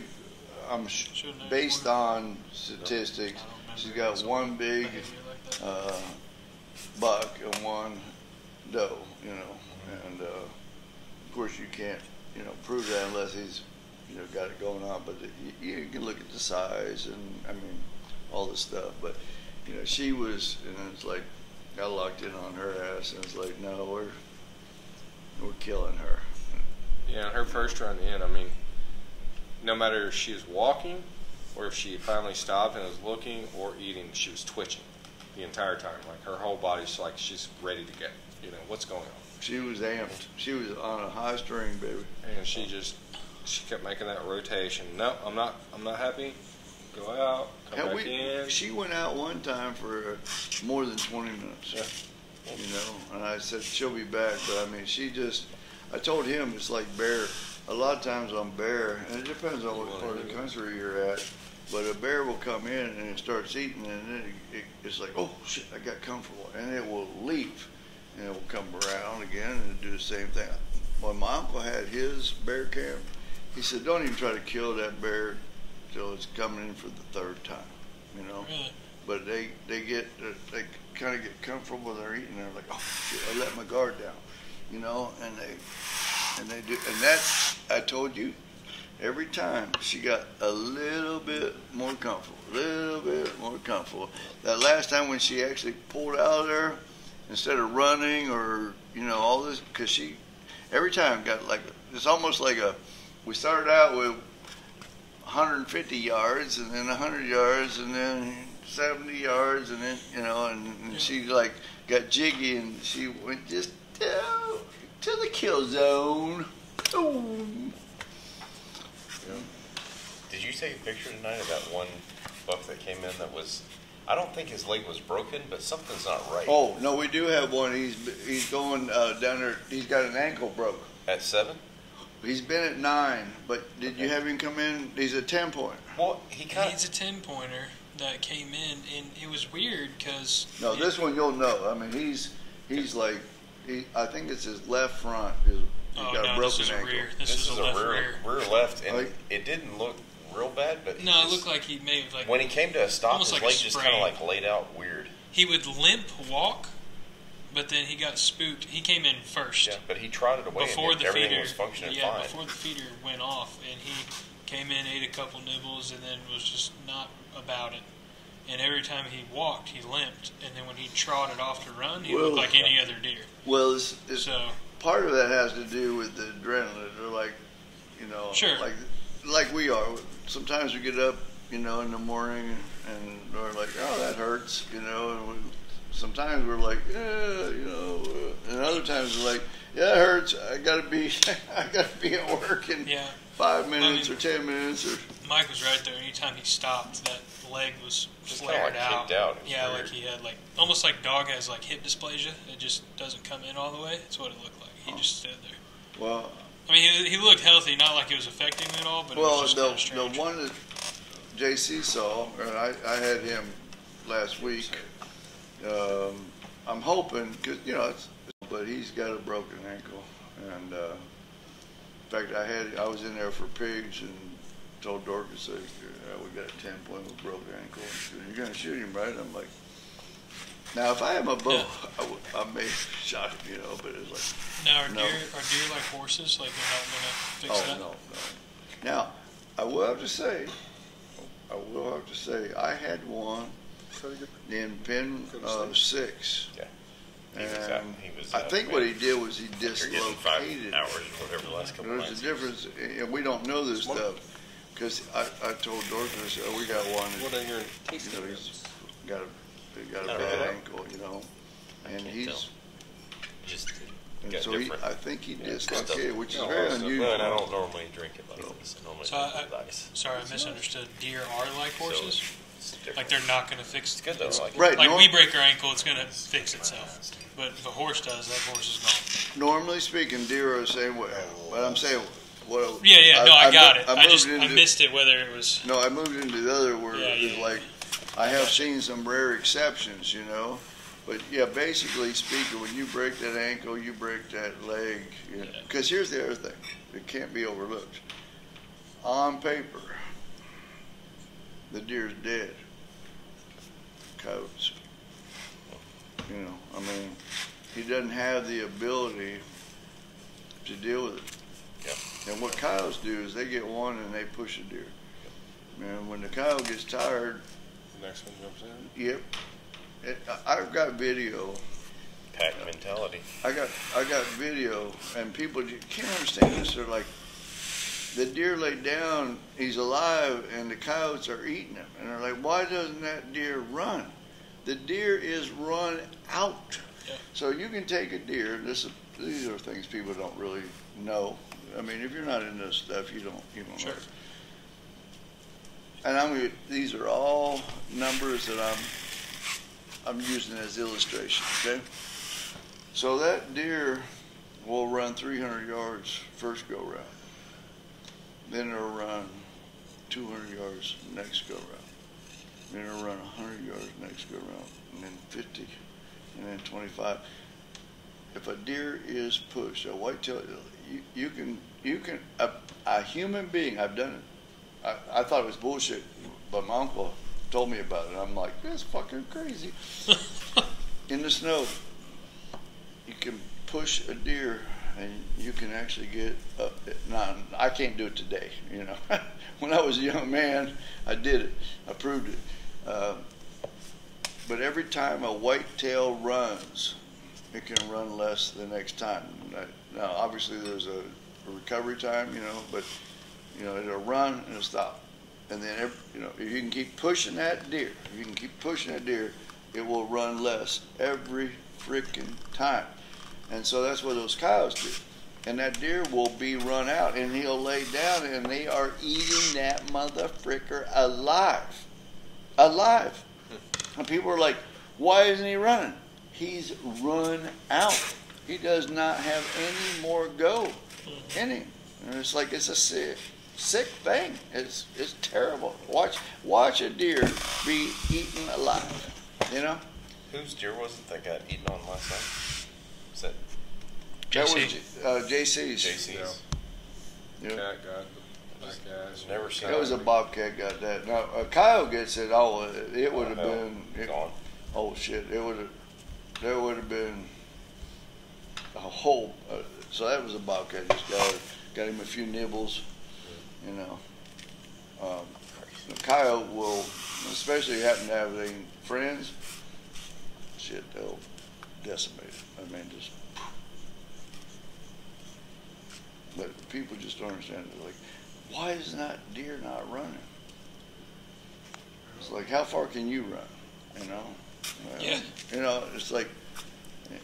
I'm based on statistics. She's got one big uh, buck and one doe. You know, and uh, of course you can't you know prove that unless he's you know got it going on. But you, you can look at the size and I mean all this stuff. But you know she was and it's like. I locked in on her ass and it's like, no, we're we're killing her. Yeah, her first run in, I mean, no matter if she was walking or if she finally stopped and was looking or eating, she was twitching the entire time. Like her whole body's like she's ready to get, you know, what's going on. She was amped. She was on a high string, baby. And she just she kept making that rotation. No, I'm not I'm not happy. Go out, come back we, in. She went out one time for more than twenty minutes, yeah. You know, and I said, she'll be back, but I mean, she just, I told him it's like bear. A lot of times on bear, and it depends on what part of the country you're at, but a bear will come in and it starts eating, and then it, it, it's like, oh, shit, I got comfortable, and it will leave, and it will come around again and do the same thing. When my uncle had his bear camp, he said, don't even try to kill that bear. So it's coming in for the third time, you know. Right. But they they get they kind of get comfortable. They're eating. They're like, oh shit, I let my guard down, you know. And they and they do. And that's I told you. Every time she got a little bit more comfortable, a little bit more comfortable. That last time when she actually pulled out of there, instead of running or you know all this, because she every time got like it's almost like a we started out with. one hundred fifty yards and then one hundred yards and then seventy yards and then you know and, and yeah. She like got jiggy and she went just down to the kill zone. Boom. Yeah. Did you take a picture tonight of that one buck that came in that was I don't think his leg was broken but something's not right? Oh no, we do have one. He's he's going uh, down there. He's got an ankle broke at seven. He's been at nine, but did okay. You have him come in? He's a ten-pointer. Well, he kinda... He's a ten-pointer that came in, and it was weird because... No, it... this one you'll know. I mean, he's he's like... He, I think it's his left front. His, he's oh, got no, a broken this is ankle. A rear. This, this is, is a left rear, rear. rear left, and like, it didn't look real bad, but... No, was, it looked like he maybe... Like, when he came to a stop, his like leg just kind of like laid out weird. He would limp walk... But then he got spooked. He came in first. Yeah, but he trotted away before and the everything feeder, was functioning yeah, fine. Before the feeder went off, and he came in, ate a couple nibbles, and then was just not about it. And every time he walked, he limped. And then when he trotted off to run, he well, looked like any other deer. Well, it's, it's so, part of that has to do with the adrenaline. They're like, you know, sure. like like we are. Sometimes we get up, you know, in the morning, and we're like, oh, that hurts, you know, and we... Sometimes we're like, yeah, you know, and other times we're like, yeah, it hurts. I gotta be, I gotta be at work in yeah. five minutes I mean, or ten minutes. Or Mike was right there. Anytime he stopped, that leg was flared out. out. Yeah, weird. Like he had like almost like dog has like hip dysplasia. It just doesn't come in all the way. That's what it looked like. He oh. just stood there. Well, I mean, he, he looked healthy. Not like it was affecting him at all. But well, it was just the kind of strange. The one that J C saw, and I, I had him last week. So, Um, I'm hoping, cause you know, it's, but he's got a broken ankle, and uh, in fact, I had I was in there for pigs and told Dorcas, like, oh, we got a ten point with a broken ankle. And you're gonna shoot him, right? I'm like, now if I had my bow, yeah. I, w I may shot him, you know. But it's like, now are no. deer are deer like horses? Like they're not gonna fix oh, that? Oh no, no. Now I will have to say, I will have to say, I had one. In pin uh, six, yeah. He was out. He was, uh, I think what he did was he dislocated. Five hours or whatever the last couple. There's months. a difference, and we don't know this stuff because I, I told Dorcas, oh, we got one. What are your tasting you know, he's got a, got a bad ankle, you know, and he's tell. just. And so he, I think he dislocated, which is very unusual. I don't normally drink it like this. Sorry, I misunderstood. Deer are like horses. It's like they're not going to fix it. It's good though. It's, like right, like we break our ankle, it's going to fix itself. But if a horse does, that horse is gone. Normally speaking, deer are the same way. But I'm saying, well, yeah, yeah, I, no, I, I got mo- it. I, I just into, I missed it. Whether it was no, I moved into the other word. Yeah, yeah, like yeah. I have seen some rare exceptions, you know. But yeah, basically speaking, when you break that ankle, you break that leg. Because you know? Here's the other thing that can't be overlooked. On paper, the deer's dead. Coyotes. You know, I mean, he doesn't have the ability to deal with it. Yeah. And what coyotes do is they get one and they push a deer. And when the coyote gets tired, the next one jumps in. Yep. It, I've got video. Pack mentality. I got I got video, and people can't understand this. They're like, the deer laid down, he's alive, and the coyotes are eating him. And they're like, why doesn't that deer run? The deer is run out. Yeah. So you can take a deer. This is, these are things people don't really know. I mean, if you're not into this stuff, you don't you don't sure. know. And I'm these are all numbers that I'm. I'm using as illustration, okay? So that deer will run three hundred yards first go round. Then it'll run two hundred yards next go round. Then it'll run one hundred yards next go round, and then fifty, and then twenty-five. If a deer is pushed, a whitetail, you, you can, you can, a, a human being, I've done it. I, I thought it was bullshit, but my uncle told me about it. I'm like, that's fucking crazy. In the snow, you can push a deer, and you can actually get up. Now, I can't do it today. You know, when I was a young man, I did it. I proved it. Uh, but every time a whitetail runs, it can run less the next time. Now, obviously, there's a recovery time, you know, but you know, it'll run and it'll stop. And then, every, you know, if you can keep pushing that deer, if you can keep pushing that deer, it will run less every freaking time. And so that's what those coyotes do. And that deer will be run out, and he'll lay down, and they are eating that motherfricker alive. Alive. And people are like, why isn't he running? He's run out. He does not have any more go in him. And it's like, it's a sick. Sick thing. It's it's terrible. Watch watch a deer be eaten alive. You know. Whose deer was it that got eaten on last night? Was that J C? That was uh, J C's. J C's. Yeah. Yep. Cat got the black guys. Never seen. It was a bobcat got that. Now a coyote gets it. Oh, it, it would have oh, been it, gone. Oh shit! It would have. There would have been a whole. Uh, so that was a bobcat. Just got got him a few nibbles. You know, um, the coyote will, especially if you happen to have any friends, shit, they'll decimate it. I mean, just, but people just don't understand it. Like, why is that deer not running? It's like, how far can you run? You know? Well, yeah. You know, it's like,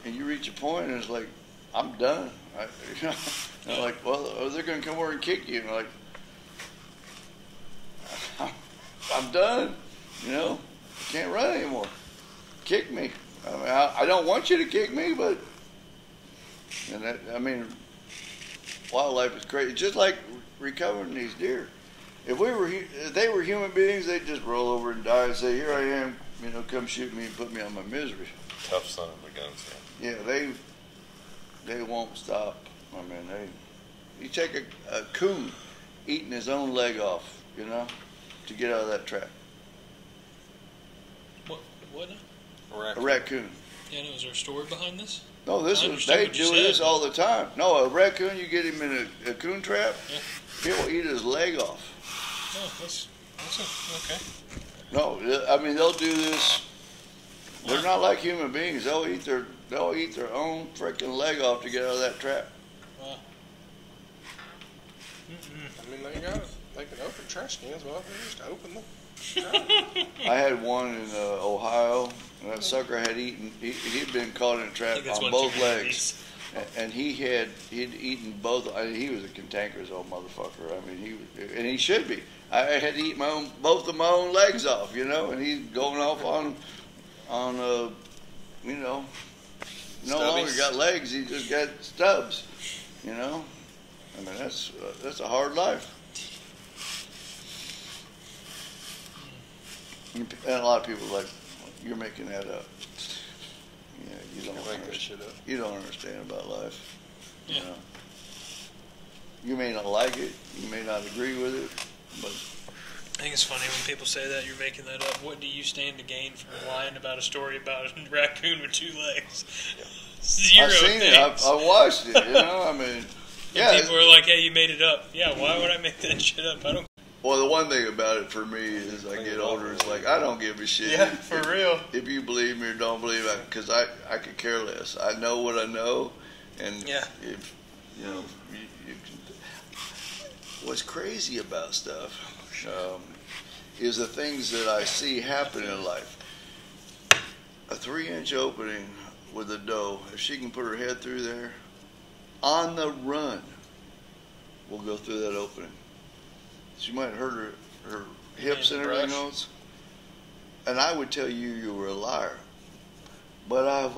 and you reach a point, and it's like, I'm done. I, you know, and they're like, well, they're going to come over and kick you. And they're like, I'm done, you know, I can't run anymore. Kick me. I mean, I, I don't want you to kick me, but, and that, I mean, wildlife is crazy. Just like recovering these deer. If we were, if they were human beings, they'd just roll over and die and say, here I am, you know, come shoot me and put me on my misery. Tough son of a gun, yeah. Yeah, they, they won't stop. I mean, they, you take a, a coon eating his own leg off, you know, to get out of that trap. What? What? A raccoon. A raccoon. Yeah, and was there a story behind this? No, this is they do this all the time. No, a raccoon, you get him in a, a coon trap, yeah. He'll eat his leg off. Oh, that's, that's a, okay. No, I mean, they'll do this. They're not like human beings. They'll eat their they'll eat their own freaking leg off to get out of that trap. Wow. Mm-hmm. I mean, they got it. They can open trash cans, well, they just open them. I had one in uh, Ohio, and that sucker had eaten, he, he'd been caught in a trap on both legs. And, and he had he'd eaten both. I mean, he was a cantankerous old motherfucker. I mean, he was, and he should be. I had to eat my own, both of my own legs off, you know. And he's going off on on uh, you know, no Stubbies. Longer got legs. He just got stubs, you know. I mean, that's uh, that's a hard life. And a lot of people are like, you're making that up. Yeah, you don't make that shit up. You don't understand about life. Yeah. You know? You may not like it. You may not agree with it. But I think it's funny when people say that you're making that up. What do you stand to gain from lying about a story about a raccoon with two legs? Yeah. Zero. I've seen things. it. I've, I watched it. You know, I mean, yeah. And people are like, "Hey, you made it up." Yeah. Why would I make that shit up? I don't. Well, the one thing about it for me is I get older, it's like, I don't give a shit. Yeah, for if, real. If you believe me or don't believe me, because I, I could care less. I know what I know, and yeah. if, you know, you, you can, what's crazy about stuff um, is the things that I see happen in life. A three-inch opening with a doe, if she can put her head through there, on the run, we'll go through that opening. She might hurt her, her hips and everything else. And I would tell you you were a liar. But I've,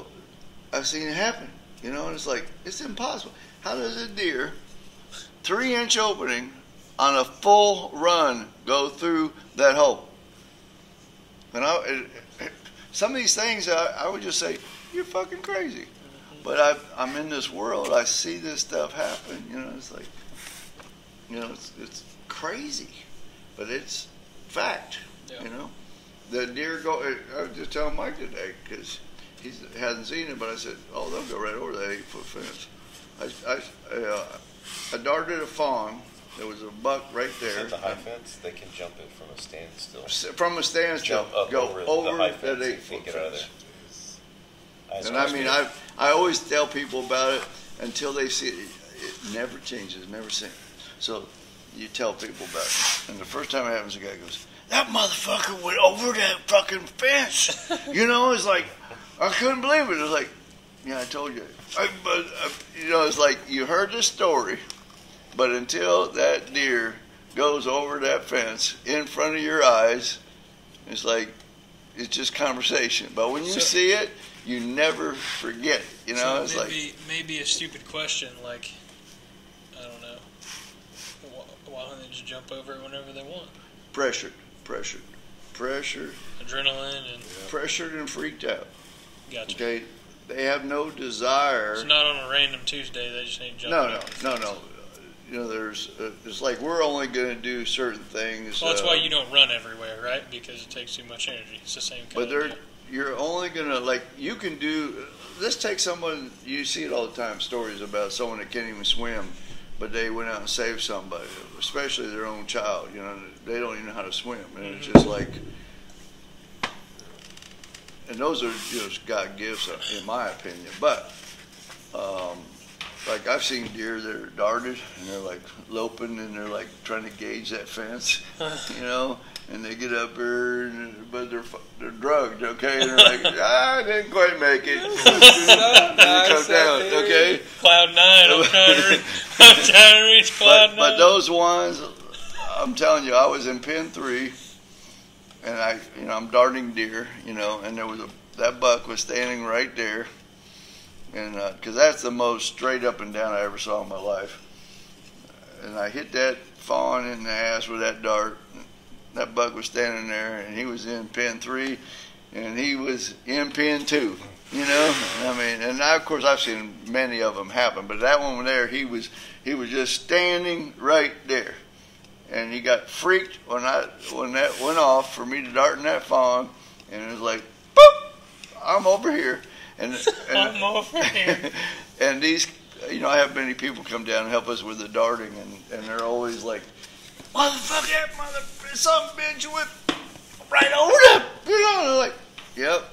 I've seen it happen. You know, and it's like, it's impossible. How does a deer, three-inch opening, on a full run, go through that hole? And I, it, it, some of these things, I, I would just say, you're fucking crazy. But I've, I'm in this world. I see this stuff happen. You know, it's like, you know, it's... it's crazy, but it's fact. Yeah. You know, the deer go. I was just telling Mike today because he hasn't seen it, but I said, "Oh, they'll go right over that eight-foot fence." I, I, I, uh, I darted a fawn. There was a buck right there. Is that the high fence? They can jump it from a standstill. From a standstill, jump up go over, over the high fence that eight-foot fence. I and I mean, good. I I always tell people about it until they see it. It never changes, never seen. So. You tell people about it. And the first time it happens, the guy goes, that motherfucker went over that fucking fence. You know, it's like, I couldn't believe it. It's like, yeah, I told you. I, but, I, you know, it's like, you heard the story, but until that deer goes over that fence in front of your eyes, it's like, it's just conversation. But when you so, see it, you never forget. You know, so it's maybe, like. Maybe a stupid question, like, why don't they just jump over it whenever they want? Pressured, pressured, pressured. Adrenaline and... Pressured and freaked out. Gotcha. Okay, they have no desire... It's not on a random Tuesday, they just ain't jumping over it. No, no, no, no. You know, there's... Uh, it's like we're only going to do certain things... Well, that's uh, why you don't run everywhere, right? Because it takes too much energy. It's the same kind but of But you're only going to, like, you can do... Let's take someone... You see it all the time, stories about someone that can't even swim... But they went out and saved somebody, especially their own child. You know, they don't even know how to swim, and it's just like. And those are just God gifts, in my opinion. But, um, like I've seen deer that are darted, and they're like loping, and they're like trying to gauge that fence, you know. And they get up there, and, but they're they're drugged, okay? And they're like, I didn't quite make it. So nice come down, okay? Cloud nine, I'm trying to reach, I'm trying to reach cloud but, nine. But those ones, I'm telling you, I was in pin three, and I, you know, I'm darting deer, you know, and there was a that buck was standing right there, and because uh, that's the most straight up and down I ever saw in my life, and I hit that fawn in the ass with that dart. That buck was standing there, and he was in pin three, and he was in pin two, you know? I mean, and I, of course, I've seen many of them happen, but that one there, he was he was just standing right there. And he got freaked when I when that went off for me to dart in that fawn, and it was like, boop, I'm over here. And, and I'm over here. And these, you know, I have many people come down and help us with the darting, and, and they're always like, motherfucker, that motherfucker, some bitch went right over them. You know, like, yep.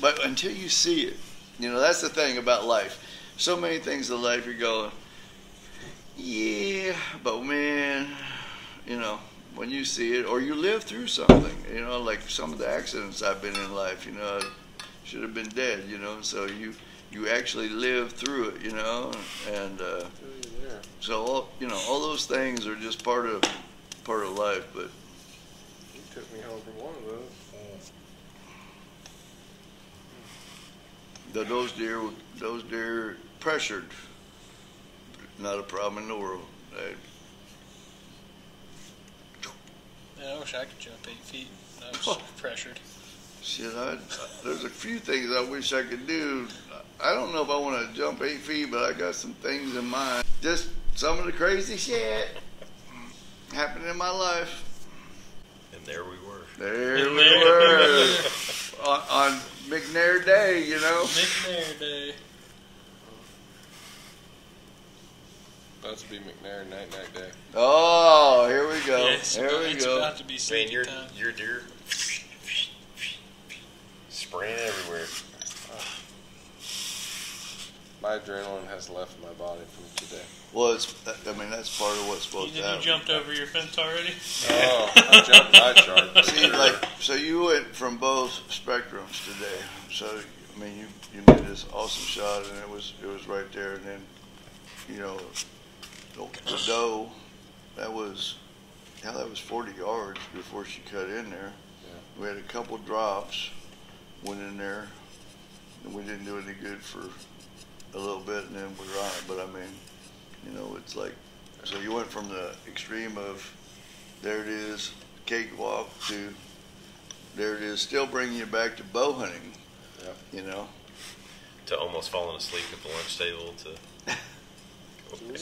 But until you see it, you know, that's the thing about life. So many things in life you're going, yeah, but man, you know, when you see it or you live through something, you know, like some of the accidents I've been in life, you know, I should have been dead, you know, so you you actually live through it, you know, and uh, so all, you know, all those things are just part of part of life. But you took me home from one of those. The, those deer, those deer pressured, not a problem in the world. They, I wish I could jump eight feet. I was oh. pressured. Shit, I, there's a few things I wish I could do. I don't know if I want to jump eight feet, but I got some things in mind. Just some of the crazy shit happened in my life. And there we were. There and we there. were. on, on McNair Day, you know. McNair Day. That's to be McNair Night Night Day. Oh, here we go. Yeah, here about, we it's go. It's about to be same your, time. Your deer spraying everywhere. Uh, my adrenaline has left my body from today. Well, it's, I mean, that's part of what's supposed you, to happen. You jumped over your fence already? Oh, I jumped my charge. See, like, so you went from both spectrums today. So, I mean, you, you made this awesome shot, and it was, it was right there. And then, you know... the doe, that was, yeah, that was forty yards before she cut in there. Yeah. We had a couple drops, went in there, and we didn't do any good for a little bit, and then we were on it. But I mean, you know, it's like, so you went from the extreme of there it is, cakewalk, to there it is, still bringing you back to bow hunting. Yeah. You know, to almost falling asleep at the lunch table to.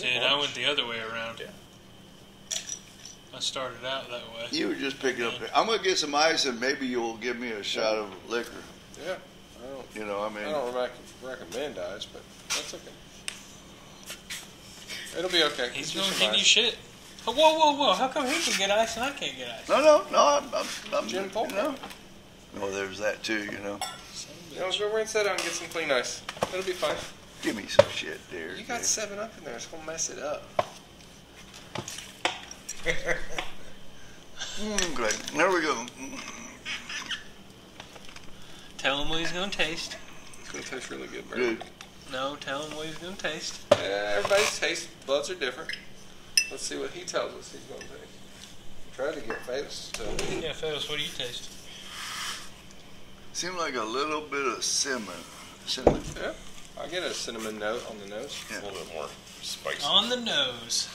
And I went the other way around. Yeah. I started out that way. You were just picking up. I'm gonna get some ice, and maybe you'll give me a shot yeah. of liquor. Yeah, I don't. You know, I mean, I don't rec recommend ice, but that's okay. It'll be okay. He's gonna give you shit. Oh, whoa, whoa, whoa! How come he can get ice and I can't get ice? No, no, no. I'm, I'm, I'm Jim Pope. You know? Well, there's that too. You know. You know, let's go rinse that out and get some clean ice. It'll be fine. Give me some shit, dear. You got seven up in there. It's going to mess it up. mm, great. There we go. Tell him what he's going to taste. It's going to taste really good, bro. Good. No, tell him what he's going to taste. Uh, everybody's taste buds are different. Let's see what he tells us he's going to taste. Try to get Fatos to... Yeah, Fatos, what do you taste? Seemed like a little bit of cinnamon. Cinnamon? Yeah. I get a cinnamon note on the nose. Yeah. A little bit more spicy. On the nose.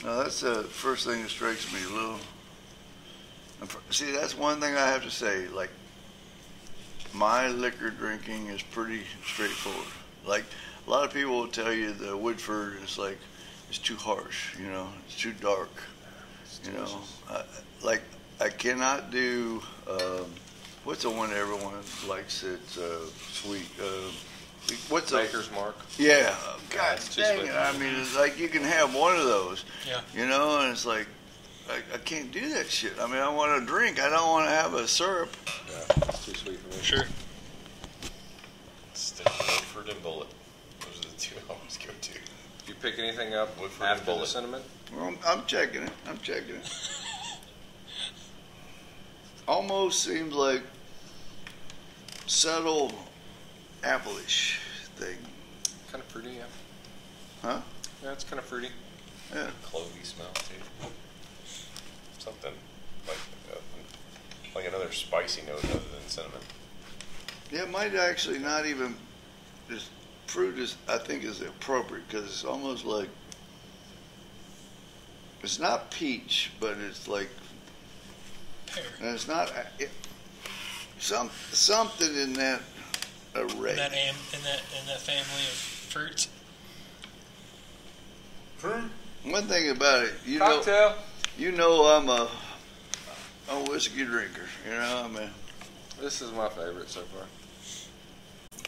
Yeah. No, that's the first thing that strikes me. A little. See, that's one thing I have to say. Like, my liquor drinking is pretty straightforward. Like, a lot of people will tell you the Woodford is like, it's too harsh, you know, it's too dark. It's you delicious. know, I, like, I cannot do, um, what's the one everyone likes? It's uh, sweet. Uh, What's Baker's a, Mark? Yeah, God dang it! I mean, it's like you can have one of those, yeah. You know, and it's like I, I can't do that shit. I mean, I want a drink. I don't want to have a syrup. Yeah, it's too sweet for me. Sure. Still Woodford and Bullet. Those are the two I always go to. If you pick anything up, Woodford and Bullet cinnamon. Well, I'm, I'm checking it. I'm checking it. Almost seems like subtle. Apple-ish thing. Kind of fruity, yeah. Huh? Yeah, it's kind of fruity. Yeah. Clovey smell, too. Something like uh, like another spicy note other than cinnamon. Yeah, it might actually not even... This fruit, is, I think, is appropriate because it's almost like... It's not peach, but it's like... Pear. And it's not... It, some, something in that... Array. That am, in that in that family of fruits. Fruit. One thing about it, you Cocktail. know, you know I'm a a whiskey drinker. You know, I mean, this is my favorite so far.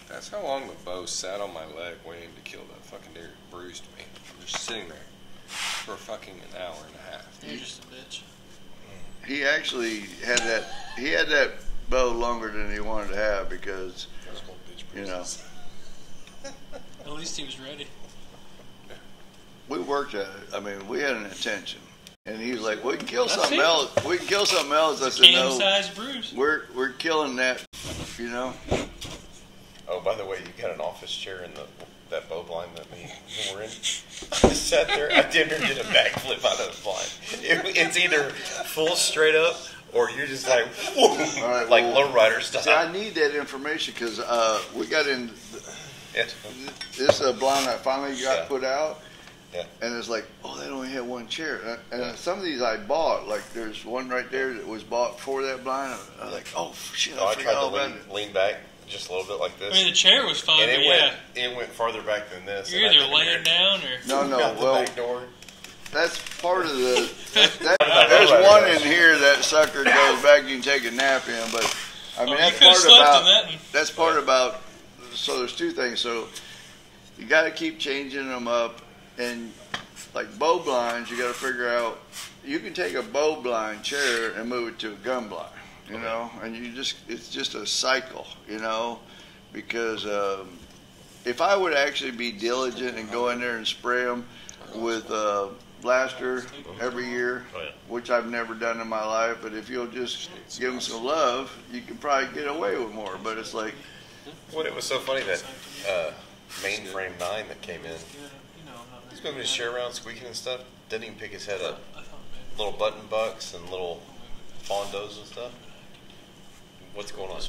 That's how long the bow sat on my leg waiting to kill that fucking deer. It bruised me. I'm just sitting there for fucking an hour and a half. You're just a bitch. He actually had that. He had that bow longer than he wanted to have because. You know. At least he was ready. We worked at it. I mean, we had an intention, and he was like, "We can kill That's something it. else. We can kill something else." I said, "No, we're we're killing that." You know. Oh, by the way, you got an office chair in the that bow blind that we were in. I sat there at dinner, did a backflip out of the blind. It, it's either full straight up or you're just like, whoa, all right, like well, lowrider stuff. See, I need that information because uh, we got in yes. this uh, blind that finally got yeah. put out. Yeah. And it's like, oh, they only had one chair. And, I, and yeah. some of these I bought. Like, there's one right there that was bought for that blind. I was like, oh, shit, oh, I, I tried to lean, lean back just a little bit like this. I mean, the chair was fine, and it went, yeah. it went farther back than this. You're either laying down or... No, no, well... The back door. That's part of the... That, that, there's one in here that sucker goes back, you can take a nap in, but... I mean, oh, that's, part about, that and, that's part about... That's part about... So there's two things. So, you got to keep changing them up. And like bow blinds, you got to figure out, you can take a bow blind chair and move it to a gun blind, you okay. know, and you just, it's just a cycle, you know, because um, if I would actually be diligent and go in there and spray them with a blaster every year, which I've never done in my life, but if you'll just give them some love, you can probably get away with more. But it's like. Well, it was so funny that uh, mainframe nine that came in. He's moving his chair around, squeaking and stuff. Didn't even pick his head up. Little button bucks and little fondos and stuff. What's going on?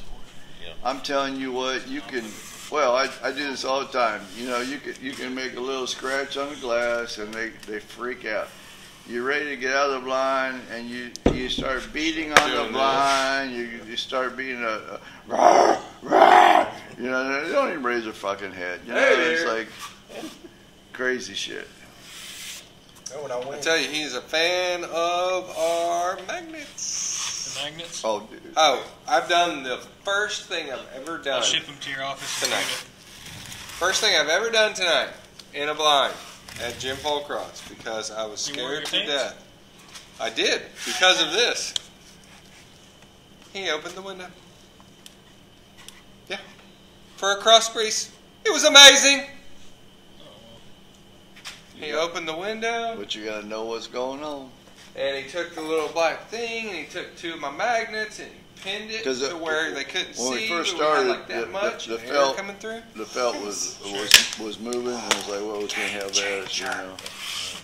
Yeah. I'm telling you what, you can. Well, I, I do this all the time. You know, you can you can make a little scratch on the glass, and they they freak out. You're ready to get out of the blind, and you you start beating on Doing the blind. You, you start being a, a rah, rah. You know, they don't even raise their fucking head. You know, hey, it's like. Crazy shit. I tell you, he's a fan of our magnets. The magnets? Oh, dude. Oh, I've done the first thing I've ever done. I'll ship them to your office tonight. First thing I've ever done tonight in a blind at Jim Fulcroft's because I was scared to death. I did because of this. He opened the window. Yeah. For a cross breeze. It was amazing. He opened the window. But you gotta know what's going on. And he took the little black thing, and he took two of my magnets, and he pinned it to it, where they couldn't when see. When we first started, like that the, much, the, the felt coming through. The felt was was was moving, and I was like, "Well, we can't have that," you know.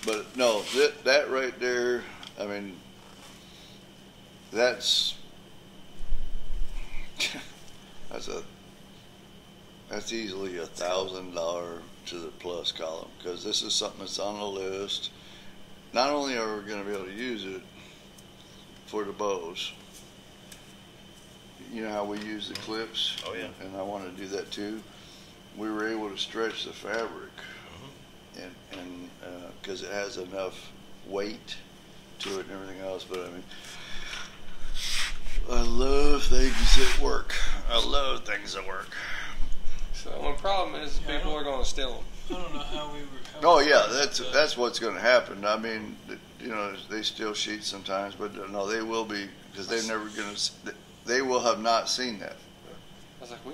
But no, that that right there, I mean, that's that's a that's easily a thousand dollar. To the plus column, because this is something that's on the list. Not only are we going to be able to use it for the bows, you know how we use the clips? Oh yeah. And I want to do that too. We were able to stretch the fabric, mm-hmm. and and because uh, it has enough weight to it and everything else. But I mean, I love things that work. I love things that work. So the only problem is yeah, people are going to steal them. I don't know how we were. How oh yeah, that's uh, that's what's going to happen. I mean, you know, they steal sheets sometimes, but no, they will be because they're never going to. They will have not seen that. I was like, we.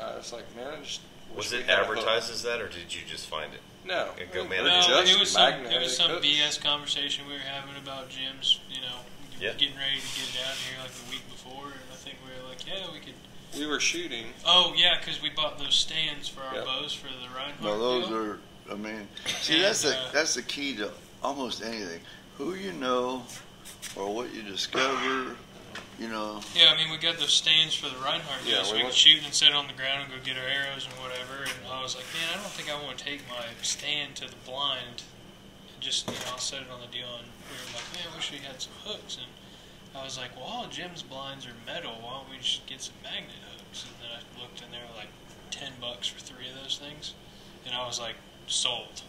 I was like, man, I just. Was it advertised as that, or did you just find it? No. And go, man, no, just it was some. It was some B S conversation we were having about Jim's. You know, yeah. getting ready to get down here like the week before, and I think we were like, yeah, we could. We were shooting. Oh, yeah, because we bought those stands for our yep. bows for the Reinhardt. No, those deal. are, I mean, see, and, that's, the, uh, that's the key to almost anything. Who you know or what you discover, you know. Yeah, I mean, we got those stands for the Reinhardt deal, yeah, so we, we could shoot and sit on the ground and go get our arrows and whatever. And I was like, man, I don't think I want to take my stand to the blind. Just, you know, I'll set it on the deal. And we were like, man, I wish we had some hooks. And I was like, well, all Jim's blinds are metal. Why don't we just get some magnet hooks? And then I looked in there, like ten bucks for three of those things, and I was like, sold.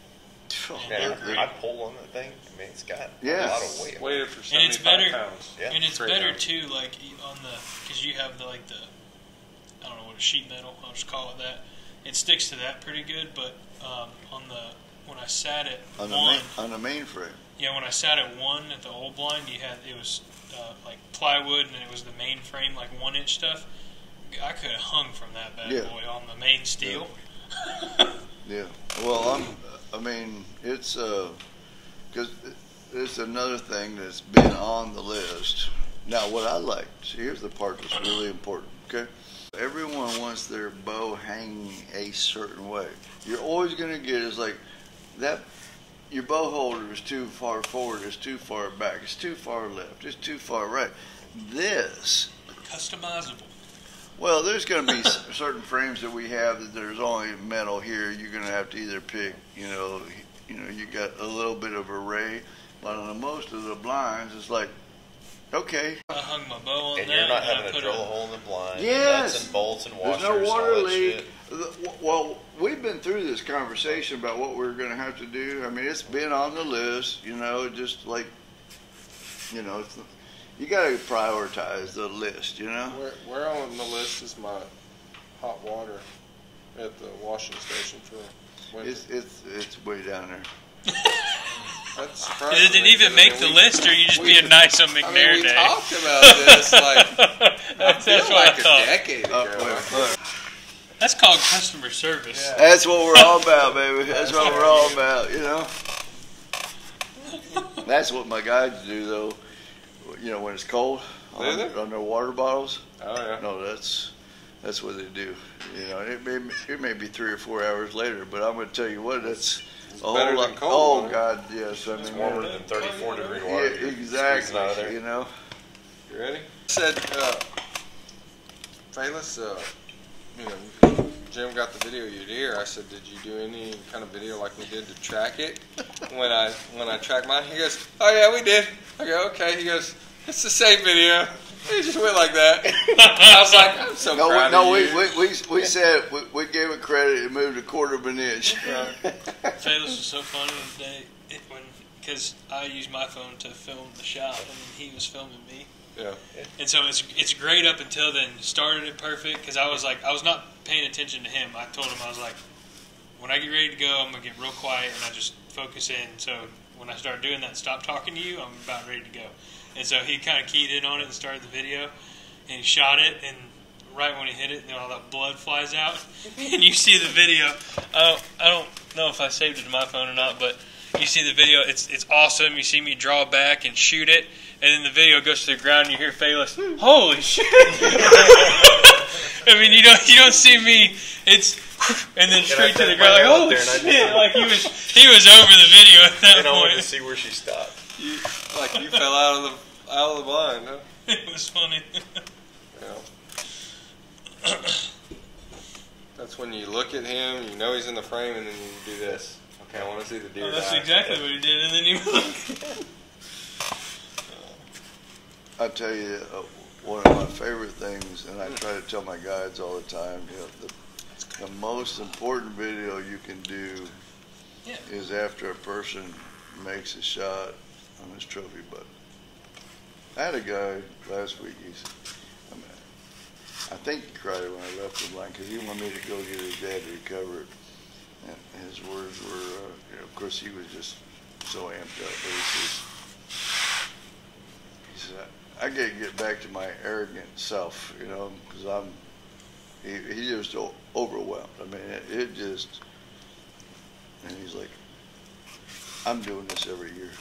Yeah, I pull on that thing. I mean, it's got yeah. a lot of weight. Weighted for seventy-five pounds. Yeah, and it's better too, like on the because you have the like the I don't know what a sheet metal. I'll just call it that. It sticks to that pretty good, but um, on the when I sat at on one, the main, on the mainframe. Yeah, when I sat at one at the old blind, you had it was. Uh, like plywood, and it was the main frame, like one inch stuff. I could have hung from that bad yeah. boy on the main steel. Yeah. yeah. Well, I'm. I mean, it's because uh, it's another thing that's been on the list. Now, what I liked. Here's the part that's really important. Okay. Everyone wants their bow hanging a certain way. You're always going to get is like that. Your bow holder is too far forward. It's too far back. It's too far left. It's too far right. This customizable. Well, there's going to be certain frames that we have that there's only metal here. You're going to have to either pick, you know, you know, you got a little bit of array, but on the most of the blinds, it's like, okay. I hung my bow on and that. You're not and having to drill a hole in the blind. Yes. And nuts and bolts and washers. There's no water leak. Shit. Well, we've been through this conversation about what we're going to have to do. I mean, it's been on the list, you know, just like, you know, it's, you got to prioritize the list, you know? Where, where on the list is my hot water at the washing station for winter? It's, it's, it's way down there. That's surprising. Did it even make the we, list, or are you just we, being nice on McNair Day? I mean, we Day? talked about this, like, that's, I that's what like I thought. a decade ago. Oh, that's called customer service. Yeah. That's what we're all about, baby. That's what we're all about, you know? That's what my guys do, though. You know, when it's cold, on, on their water bottles. Oh yeah. No, that's that's what they do. You know, it may it may be three or four hours later, but I'm going to tell you what, that's it's a whole lot. Than cold, oh God, yes. I mean, it's warmer than thirty-four degree water. Yeah, exactly. You know. You ready? I said, uh, Phalus, uh, you know, Jim got the video you did here. I said, did you do any kind of video like we did to track it? When I when I track mine, he goes, oh yeah, we did. I go, okay. He goes, it's the same video. He just went like that. I was like, I'm so no, proud no, of we, you. No, we, we, we said, we, we gave it credit. It moved a quarter of an inch. Right. Phalus was so funny today because I used my phone to film the shot, and then he was filming me. Yeah. And so it's it's great up until then. Started it perfect because I was like, I was not paying attention to him. I told him, I was like, when I get ready to go, I'm going to get real quiet, and I just focus in. So when I start doing that, stop talking to you, I'm about ready to go. And so he kind of keyed in on it and started the video, and he shot it, and right when he hit it, and all that blood flies out, and you see the video. Uh, I don't know if I saved it to my phone or not, but you see the video. It's it's awesome. You see me draw back and shoot it, and then the video goes to the ground, and you hear Phalus, holy shit. I mean, you don't, you don't see me. It's... And then straight to the girl, like, oh shit! Like he was, he was over the video at that point. And I wanted to see where she stopped. You, like you fell out of the out of the blind. Huh? It was funny. Yeah. That's when you look at him, you know he's in the frame, and then you do this. Okay, I want to see the deer. Oh, that's die. exactly yeah. what he did, and then you look. I tell you, uh, one of my favorite things, and I try to tell my guides all the time, you know, the The most important video you can do yeah. is after a person makes a shot on his trophy button. I had a guy last week, he's, I, mean, I think he cried when I left the blind because he wanted me to go get his dad to recover it. And his words were, uh, you know, of course he was just so amped up, but he says, he said, I, I got to get back to my arrogant self, you know, because I'm, He, he just overwhelmed. I mean, it, it just, and he's like, I'm doing this every year.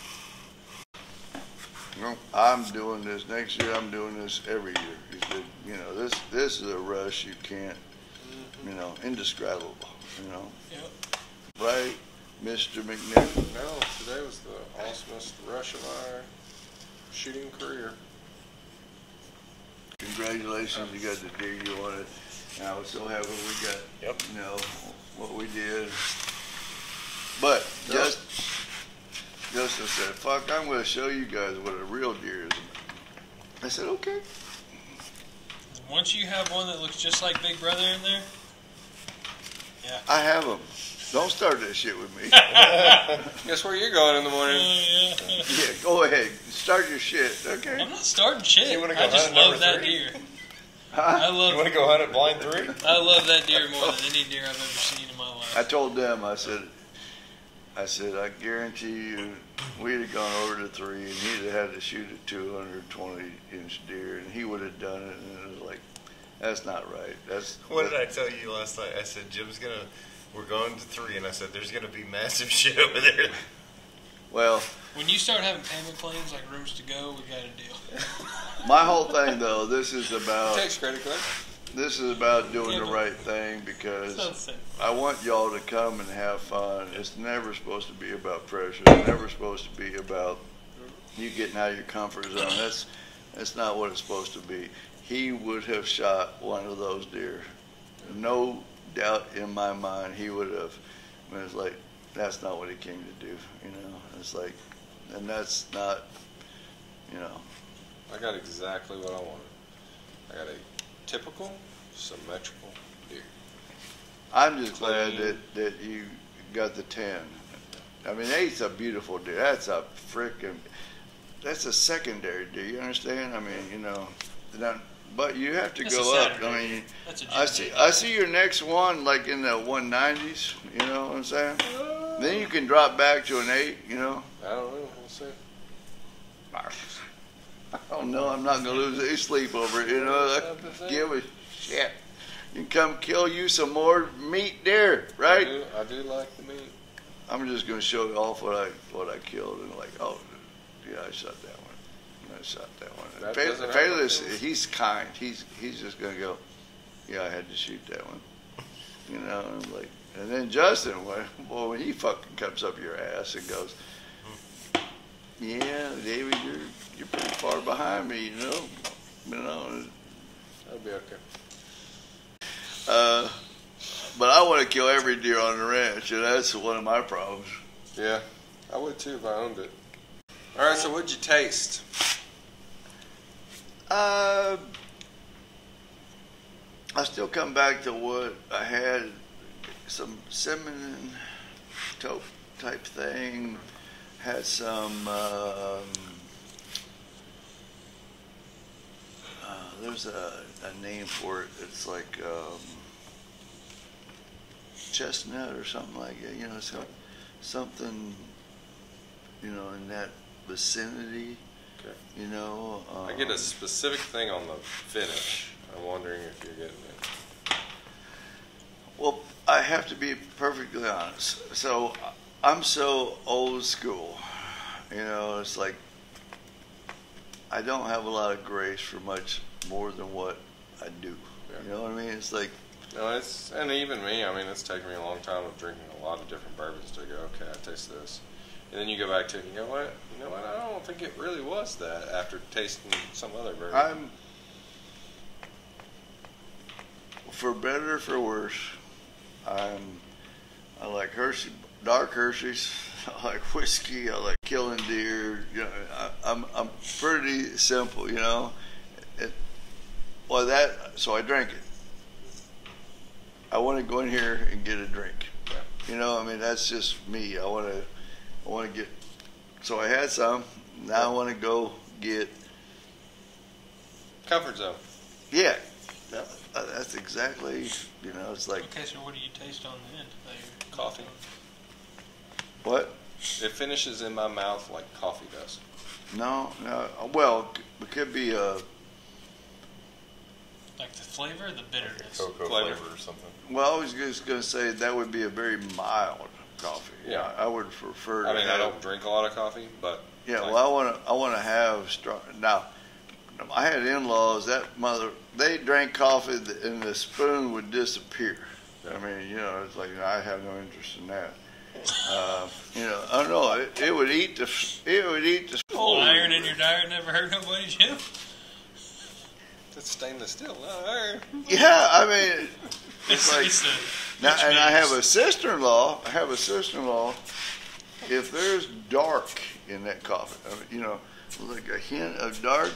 You know, I'm doing this next year. I'm doing this every year. He said, you know, this this is a rush you can't, you know, indescribable, you know. Yep. Right, Mister McNair? No, today was the awesomest rush of our shooting career. Congratulations, you got the deer you wanted. And I was so happy we got, yep. you know, what we did. But yep. just, Justin said, fuck, I'm going to show you guys what a real deer is. I said, okay. Once you have one that looks just like Big Brother in there, yeah. I have them. Don't start that shit with me. Guess where you're going in the morning. Uh, yeah. yeah, go ahead. Start your shit, okay? I'm not starting shit. You wanna go I just love that three? deer. Huh? I love you want to go hunt at blind three? I love that deer more than any deer I've ever seen in my life. I told them, I said, I said, I guarantee you, we'd have gone over to three, and he'd have had to shoot a two hundred twenty inch deer, and he would have done it. And it was like, that's not right. That's what that, did I tell you last night? I said Jim's gonna, we're going to three, and I said there's gonna be massive shit over there. Well, when you start having payment plans like rooms to go, we got a deal. My whole thing, though, this is about. Thanks, credit card. This is about doing yeah, the right thing because I want y'all to come and have fun. It's never supposed to be about pressure. It's never supposed to be about you getting out of your comfort zone. That's that's not what it's supposed to be. He would have shot one of those deer. No doubt in my mind he would have. I mean, it's like, that's not what he came to do, you know. It's like, and that's not, you know. I got exactly what I wanted. I got a typical, symmetrical deer. I'm just Clean. glad that, that you got the ten. I mean, eight's a beautiful deer. That's a freaking, that's a secondary deer, you understand? I mean, you know, but you have to that's go up. I mean, I see, I see your next one like in the one nineties, you know what I'm saying? Oh. Then you can drop back to an eight, you know? I don't know. We'll see. I don't know. I'm not going to lose any sleep over it, you know? I give a shit. You can come kill you some more meat deer, right? I do, I do like the meat. I'm just going to show you off what I what I killed and like, oh, yeah, I shot that one. I shot that one. That Phalus, he's kind. He's he's just going to go, yeah, I had to shoot that one. You know, and I'm like, and then Justin, well, boy, when he fucking comes up your ass and goes, yeah, David, you're you're pretty far behind me, you know. You know, that'll be okay. Uh, but I want to kill every deer on the ranch, and that's one of my problems. Yeah, I would too if I owned it. All right, so what'd you taste? Uh, I still come back to what I had. Some cinnamon tope type thing, had some, um, uh, there's a, a name for it, it's like um, chestnut or something like that, you know, it's got something, you know, in that vicinity, okay. You know. Um, I get a specific thing on the finish, I'm wondering if you're getting it. Well, I have to be perfectly honest. So I'm so old school, you know, it's like I don't have a lot of grace for much more than what I do. Yeah. You know what I mean? It's like, no, it's, and even me, I mean, it's taken me a long time of drinking a lot of different bourbons to go, okay, I taste this. And then you go back to it and you go, what? You know what? I don't think it really was that after tasting some other bourbon. I'm, for better or for worse, I'm, I like Hershey, dark Hershey's, I like whiskey, I like killing deer, you know, I, I'm, I'm pretty simple, you know, it, well that, so I drank it, I want to go in here and get a drink, you know, I mean, that's just me, I want to, I want to get, so I had some, now I want to go get, comfort zone, yeah, that, Uh, that's exactly, you know, it's like... Okay, so what do you taste on the end? Like coffee. What? It finishes in my mouth like coffee does. No, no, well, it could be a... Like the flavor or the bitterness? Like cocoa flavor. flavor or something. Well, I was just going to say that would be a very mild coffee. Yeah. I, I would prefer to I mean, have, I don't drink a lot of coffee, but... Yeah, like, well, I want to I want to have strong... Now... I had in-laws, that mother, they drank coffee and the spoon would disappear. I mean, you know, it's like, I have no interest in that. Uh, you know, I don't know, it, it would eat the, it would eat the spoon. Old iron in your diary never hurt nobody, Jim. That's stainless steel, not iron. Yeah, I mean, it's like, it's a, now, and I have a sister-in-law, I have a sister-in-law, if there's dark in that coffee, I mean, you know, like a hint of dark,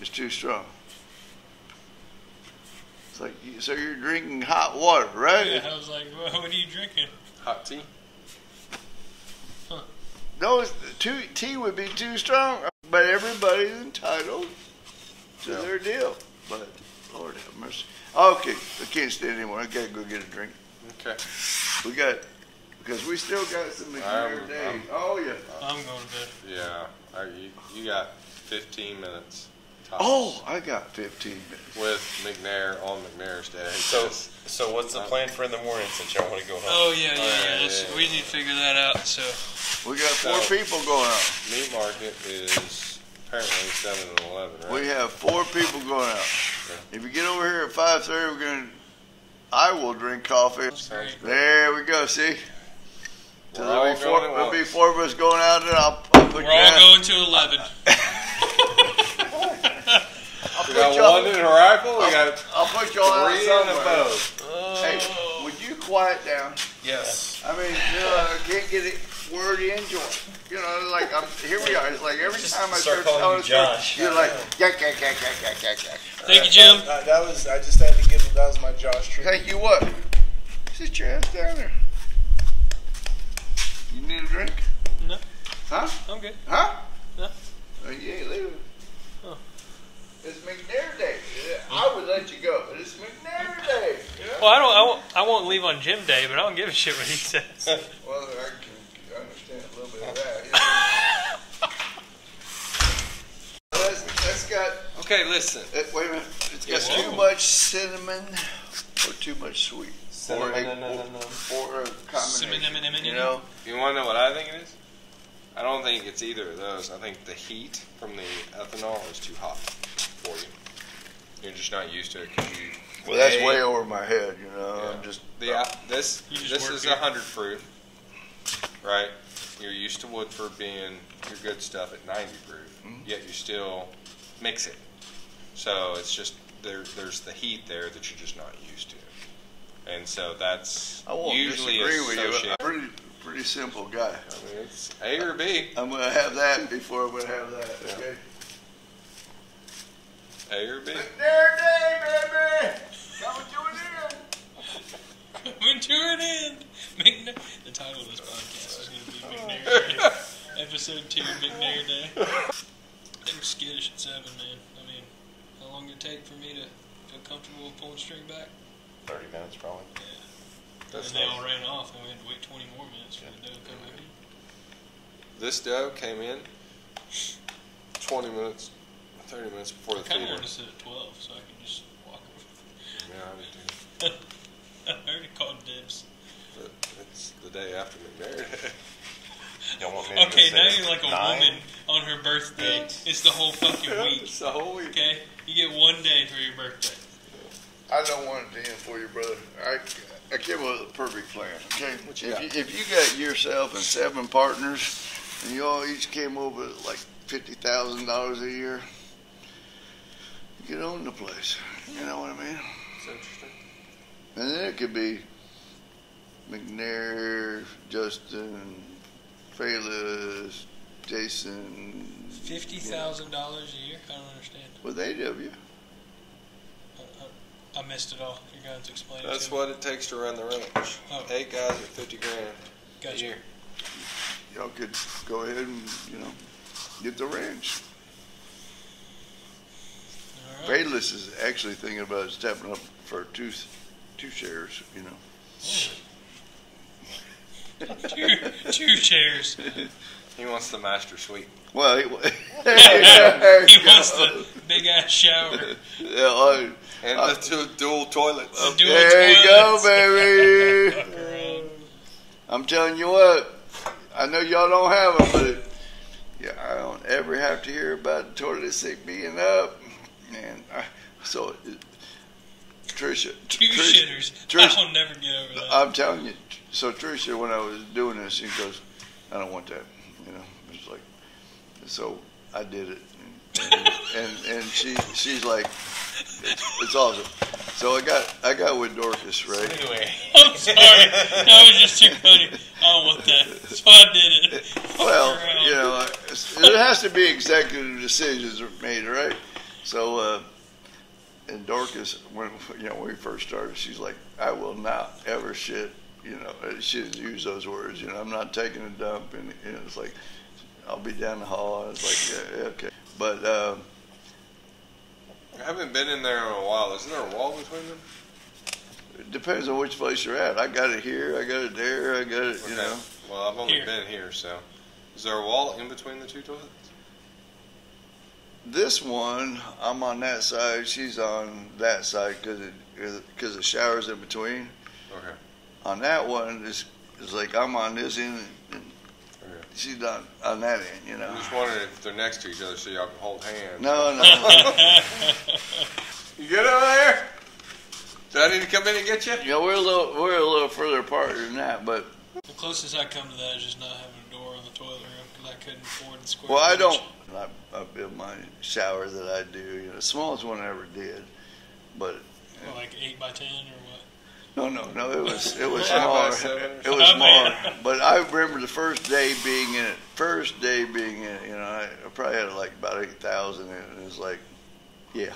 it's too strong. It's like, so you're drinking hot water, right? Yeah, I was like, well, what are you drinking? Hot tea. Huh. No, too, tea would be too strong. But everybody's entitled to yeah. their deal. But, Lord have mercy. Okay, I can't stand anymore. I got to go get a drink. Okay. We got, because we still got some McNair Day. I'm, oh, yeah. I'm going to bed. Yeah. All right, you, you got fifteen minutes. Tops. Oh, I got fifteen minutes. With McNair on McNair's Day. So, so what's the plan for in the morning since y'all want to go home? Oh, yeah, yeah, yeah, yeah, yeah. We need to figure that out. So we got four so, people going out. Meat market is apparently seven and eleven, right? We have four people going out. Yeah. If you get over here at five thirty, we're gonna, I will drink coffee. There we go, see? So there'll be, four, there'll be four of us going out and I'll, I'll put you We're all out. going to eleven. I'll put we got one in a rifle, we I'll, got I'll put y'all out on the boat. Oh. Hey, would you quiet down? Yes. I mean, you know, I can't get it. Word you enjoy. You know, like, I'm, here we are. It's like every Just time I start calling you Josh, you're like, yak, yak, yak, yak, yak, yak, yak. Thank uh, you, Jim. That, that was, I just had to give him, that was my Josh trick. Thank you what? Sit your ass down there. You need a drink? No. Huh? I'm good. Huh? No. Well, you ain't leaving. Huh. It's McNair Day. I would let you go, but it's McNair Day. You know? Well, I don't, I won't, I won't leave on Jim Day, but I don't give a shit what he says. Well, I can. A little bit of that, yeah. that's, that's got okay. Listen, it, wait a minute. It's got yeah, too much cinnamon or too much sweet, cinnamon, or a, no, no, no. Or, or a combination. Cinnamon, you know, you want to know what I think it is? I don't think it's either of those. I think the heat from the ethanol is too hot for you. You're just not used to it because you. Well, that's hey, way over my head, you know. Yeah. I'm just the uh, this just this is a hundred proof, right? You're used to Woodford being your good stuff at ninety proof, mm-hmm. yet you still mix it. So it's just there. There's the heat there that you're just not used to, and so that's I won't usually disagree with you. I'm a pretty, pretty simple guy. I mean, it's A or B. I'm gonna have that before I'm gonna have that. Yeah. Okay. A or B. There, day, baby. Coming to an end. Coming to an end. McNair. The title of this podcast is going to be McNair Day. Episode two, McNair Day. They were skittish at seven, man. I mean, how long did it take for me to feel comfortable with pulling string back? Thirty minutes, probably. Yeah. That's and nice. They all ran off, and we had to wait twenty more minutes for yeah. the dough to come in. This dough came in twenty minutes, thirty minutes before I the feeder. I kind of wanted to sit at twelve, so I could just walk over. Yeah, I would do. I already called dibs. It's the day after McNair Day. Don't want me to okay, now you're like a nine? Woman on her birthday. Eight. It's the whole fucking week. It's the whole week. Okay? You get one day for your birthday. I don't want it to end for you, brother. I, I came up with a perfect plan. Okay? What you if, got? You, if you got yourself and seven partners, and you all each came over like fifty thousand dollars a year, you could own the place. You know what I mean? It's interesting. And then it could be McNair, Justin, Phalus, Jason. Fifty thousand dollars a year? I don't understand. Well, they do. I, I, I missed it all. You're going to explain. That's it to what me. It takes to run the ranch. Oh. Eight guys at fifty grand gotcha. a year. Y'all could go ahead and you know get the ranch. All right. Phalus is actually thinking about stepping up for two, two shares. You know. Yeah. two, two chairs. He wants the master suite. Well, he, he wants the big ass shower. Yeah, I, and I, the two dual toilets. The dual there toilets. You go, baby. I'm telling you what, I know y'all don't have them, but it, yeah, I don't ever have to hear about the toilet seat being up. Man, I, so it, Trisha, two Trish, shitters. Trish, I'll never get over that. I'm telling you. So Tricia, when I was doing this, she goes, "I don't want that," you know. It's like, so I did it, and and, and, and she she's like, it's, "It's awesome." So I got I got with Dorcas, right? So anyway, I'm sorry, that was just too funny. I don't want that, so I did it. Well, around. You know, it has to be executive decisions are made, right? So, uh, and Dorcas, when you know when we first started, she's like, "I will not ever shit." You know, she didn't use those words. You know, I'm not taking a dump, and you know, it's like, I'll be down the hall. I was like, yeah, okay. But um, I haven't been in there in a while. Isn't there a wall between them? It depends on which place you're at. I got it here. I got it there. I got it. Okay. You know. Well, I've only here. been here, so is there a wall in between the two toilets? This one, I'm on that side. She's on that side because it because the shower's in between. Okay. On that one, it's, it's like I'm on this end, and she's on, on that end, you know. I just wondering if they're next to each other so y'all can hold hands. No, no. You good over there? Do I need to come in and get you? Yeah, we're a little we're a little further apart than that, but the closest I come to that is just not having a door on the toilet room because I couldn't afford the square. Well, I don't. I, I build my shower that I do. You know, the smallest one I ever did, but well, like eight by ten or what? No, no, no. It was it was more. It was more. But I remember the first day being in it. First day being in it. You know, I, I probably had like about eight thousand, and it was like, yeah,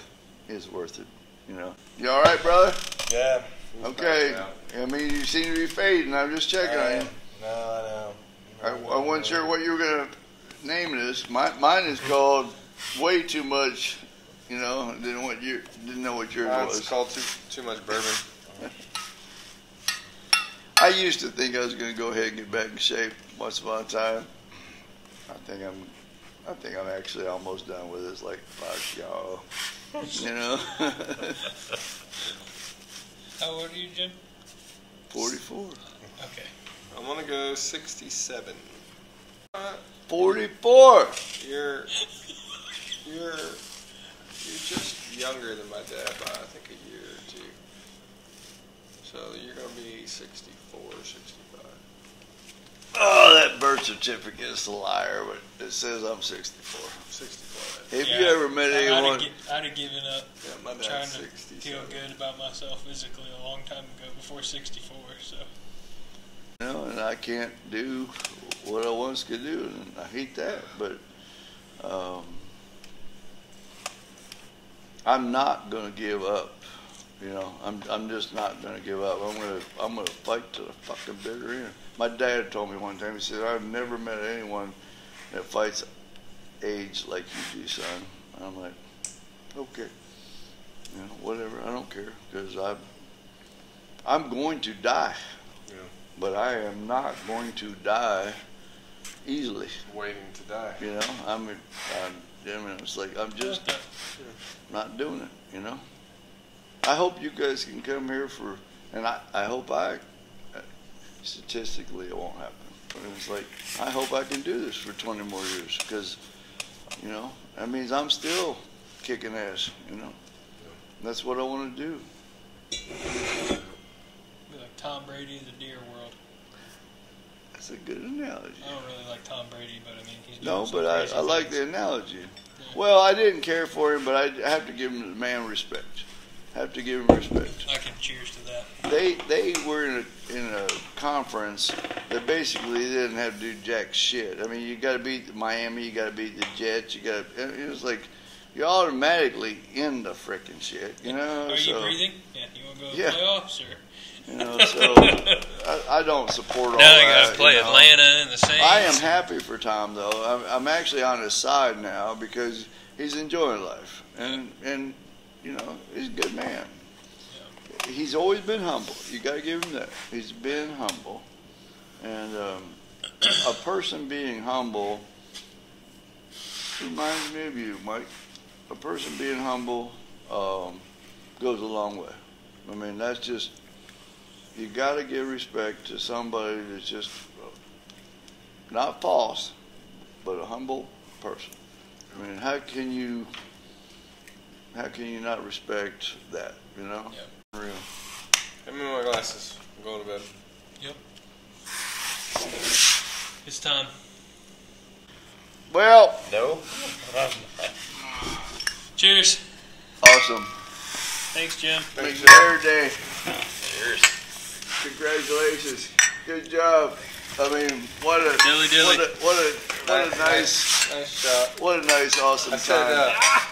it's worth it. You know. You all right, brother? Yeah. Okay. I mean, you seem to be fading. I'm just checking I on you. No, no. I know. I wasn't sure what you were going to name this. My, mine is called Way Too Much, you know, didn't, what you, didn't know what yours uh, was. It's called Too, too Much Bourbon. I used to think I was going to go ahead and get back in shape once upon a time. I think I'm... I think I'm actually almost done with this, like, fuck y'all, you know? How old are you, Jim? forty-four. Okay. I'm going to go sixty-seven. Uh, forty-four! You're, you're, you're just younger than my dad by, I think, a year or two. So you're going to be sixty-four, sixty-five. Oh, that birth certificate is a liar, but it says I'm sixty-four. sixty-four. If yeah, you ever met anyone... I'd have, I'd have given up yeah, my dad's trying to feel good about myself physically a long time ago, before sixty-four, so... You know, and I can't do what I once could do, and I hate that, but... Um, I'm not going to give up, you know. I'm, I'm just not going to give up. I'm going to I'm gonna fight to the fucking bitter end. My dad told me one time, he said, I've never met anyone that fights age like you do, son. And I'm like, okay, you know, whatever, I don't care, because I'm, I'm going to die. Yeah. But I am not going to die easily. Waiting to die. You know, I'm, I'm, I mean, it's like, I'm just not doing it, you know. I hope you guys can come here for, and I, I hope I... Statistically, it won't happen. But it was like, I hope I can do this for twenty more years, because, you know, that means I'm still kicking ass, you know. And that's what I want to do. Be like Tom Brady in the deer world. That's a good analogy. I don't really like Tom Brady, but I mean, he's doing no, but I, I like the analogy. Yeah. Well, I didn't care for him, but I have to give him the man respect. Have to give him respect. I can cheers to that. They they were in a, in a conference that basically didn't have to do jack shit. I mean, you got to beat Miami, you got to beat the Jets, you got to. It was like you're automatically in the frickin' shit, you know. Are so, you breathing? Yeah, you want to go to the yeah. playoffs, or? You know, so I, I don't support all now that. Now you got to play you know. Atlanta and the Saints. I am happy for Tom though. I'm, I'm actually on his side now because he's enjoying life and and. You know, he's a good man. Yeah. He's always been humble. You got to give him that. He's been humble. And um, a person being humble reminds me of you, Mike. A person being humble um, goes a long way. I mean, that's just, you got to give respect to somebody that's just not false, but a humble person. I mean, how can you... How can you not respect that, you know? Yeah. Real. Give me my glasses. I'm going to bed. Yep. It's time. Well. No. Cheers. Awesome. Thanks, Jim. Thanks, McNair Day. Cheers. Congratulations. Good job. I mean, what a dilly dilly. What a what a, what a nice, nice nice shot. What a nice awesome I time. Said, uh,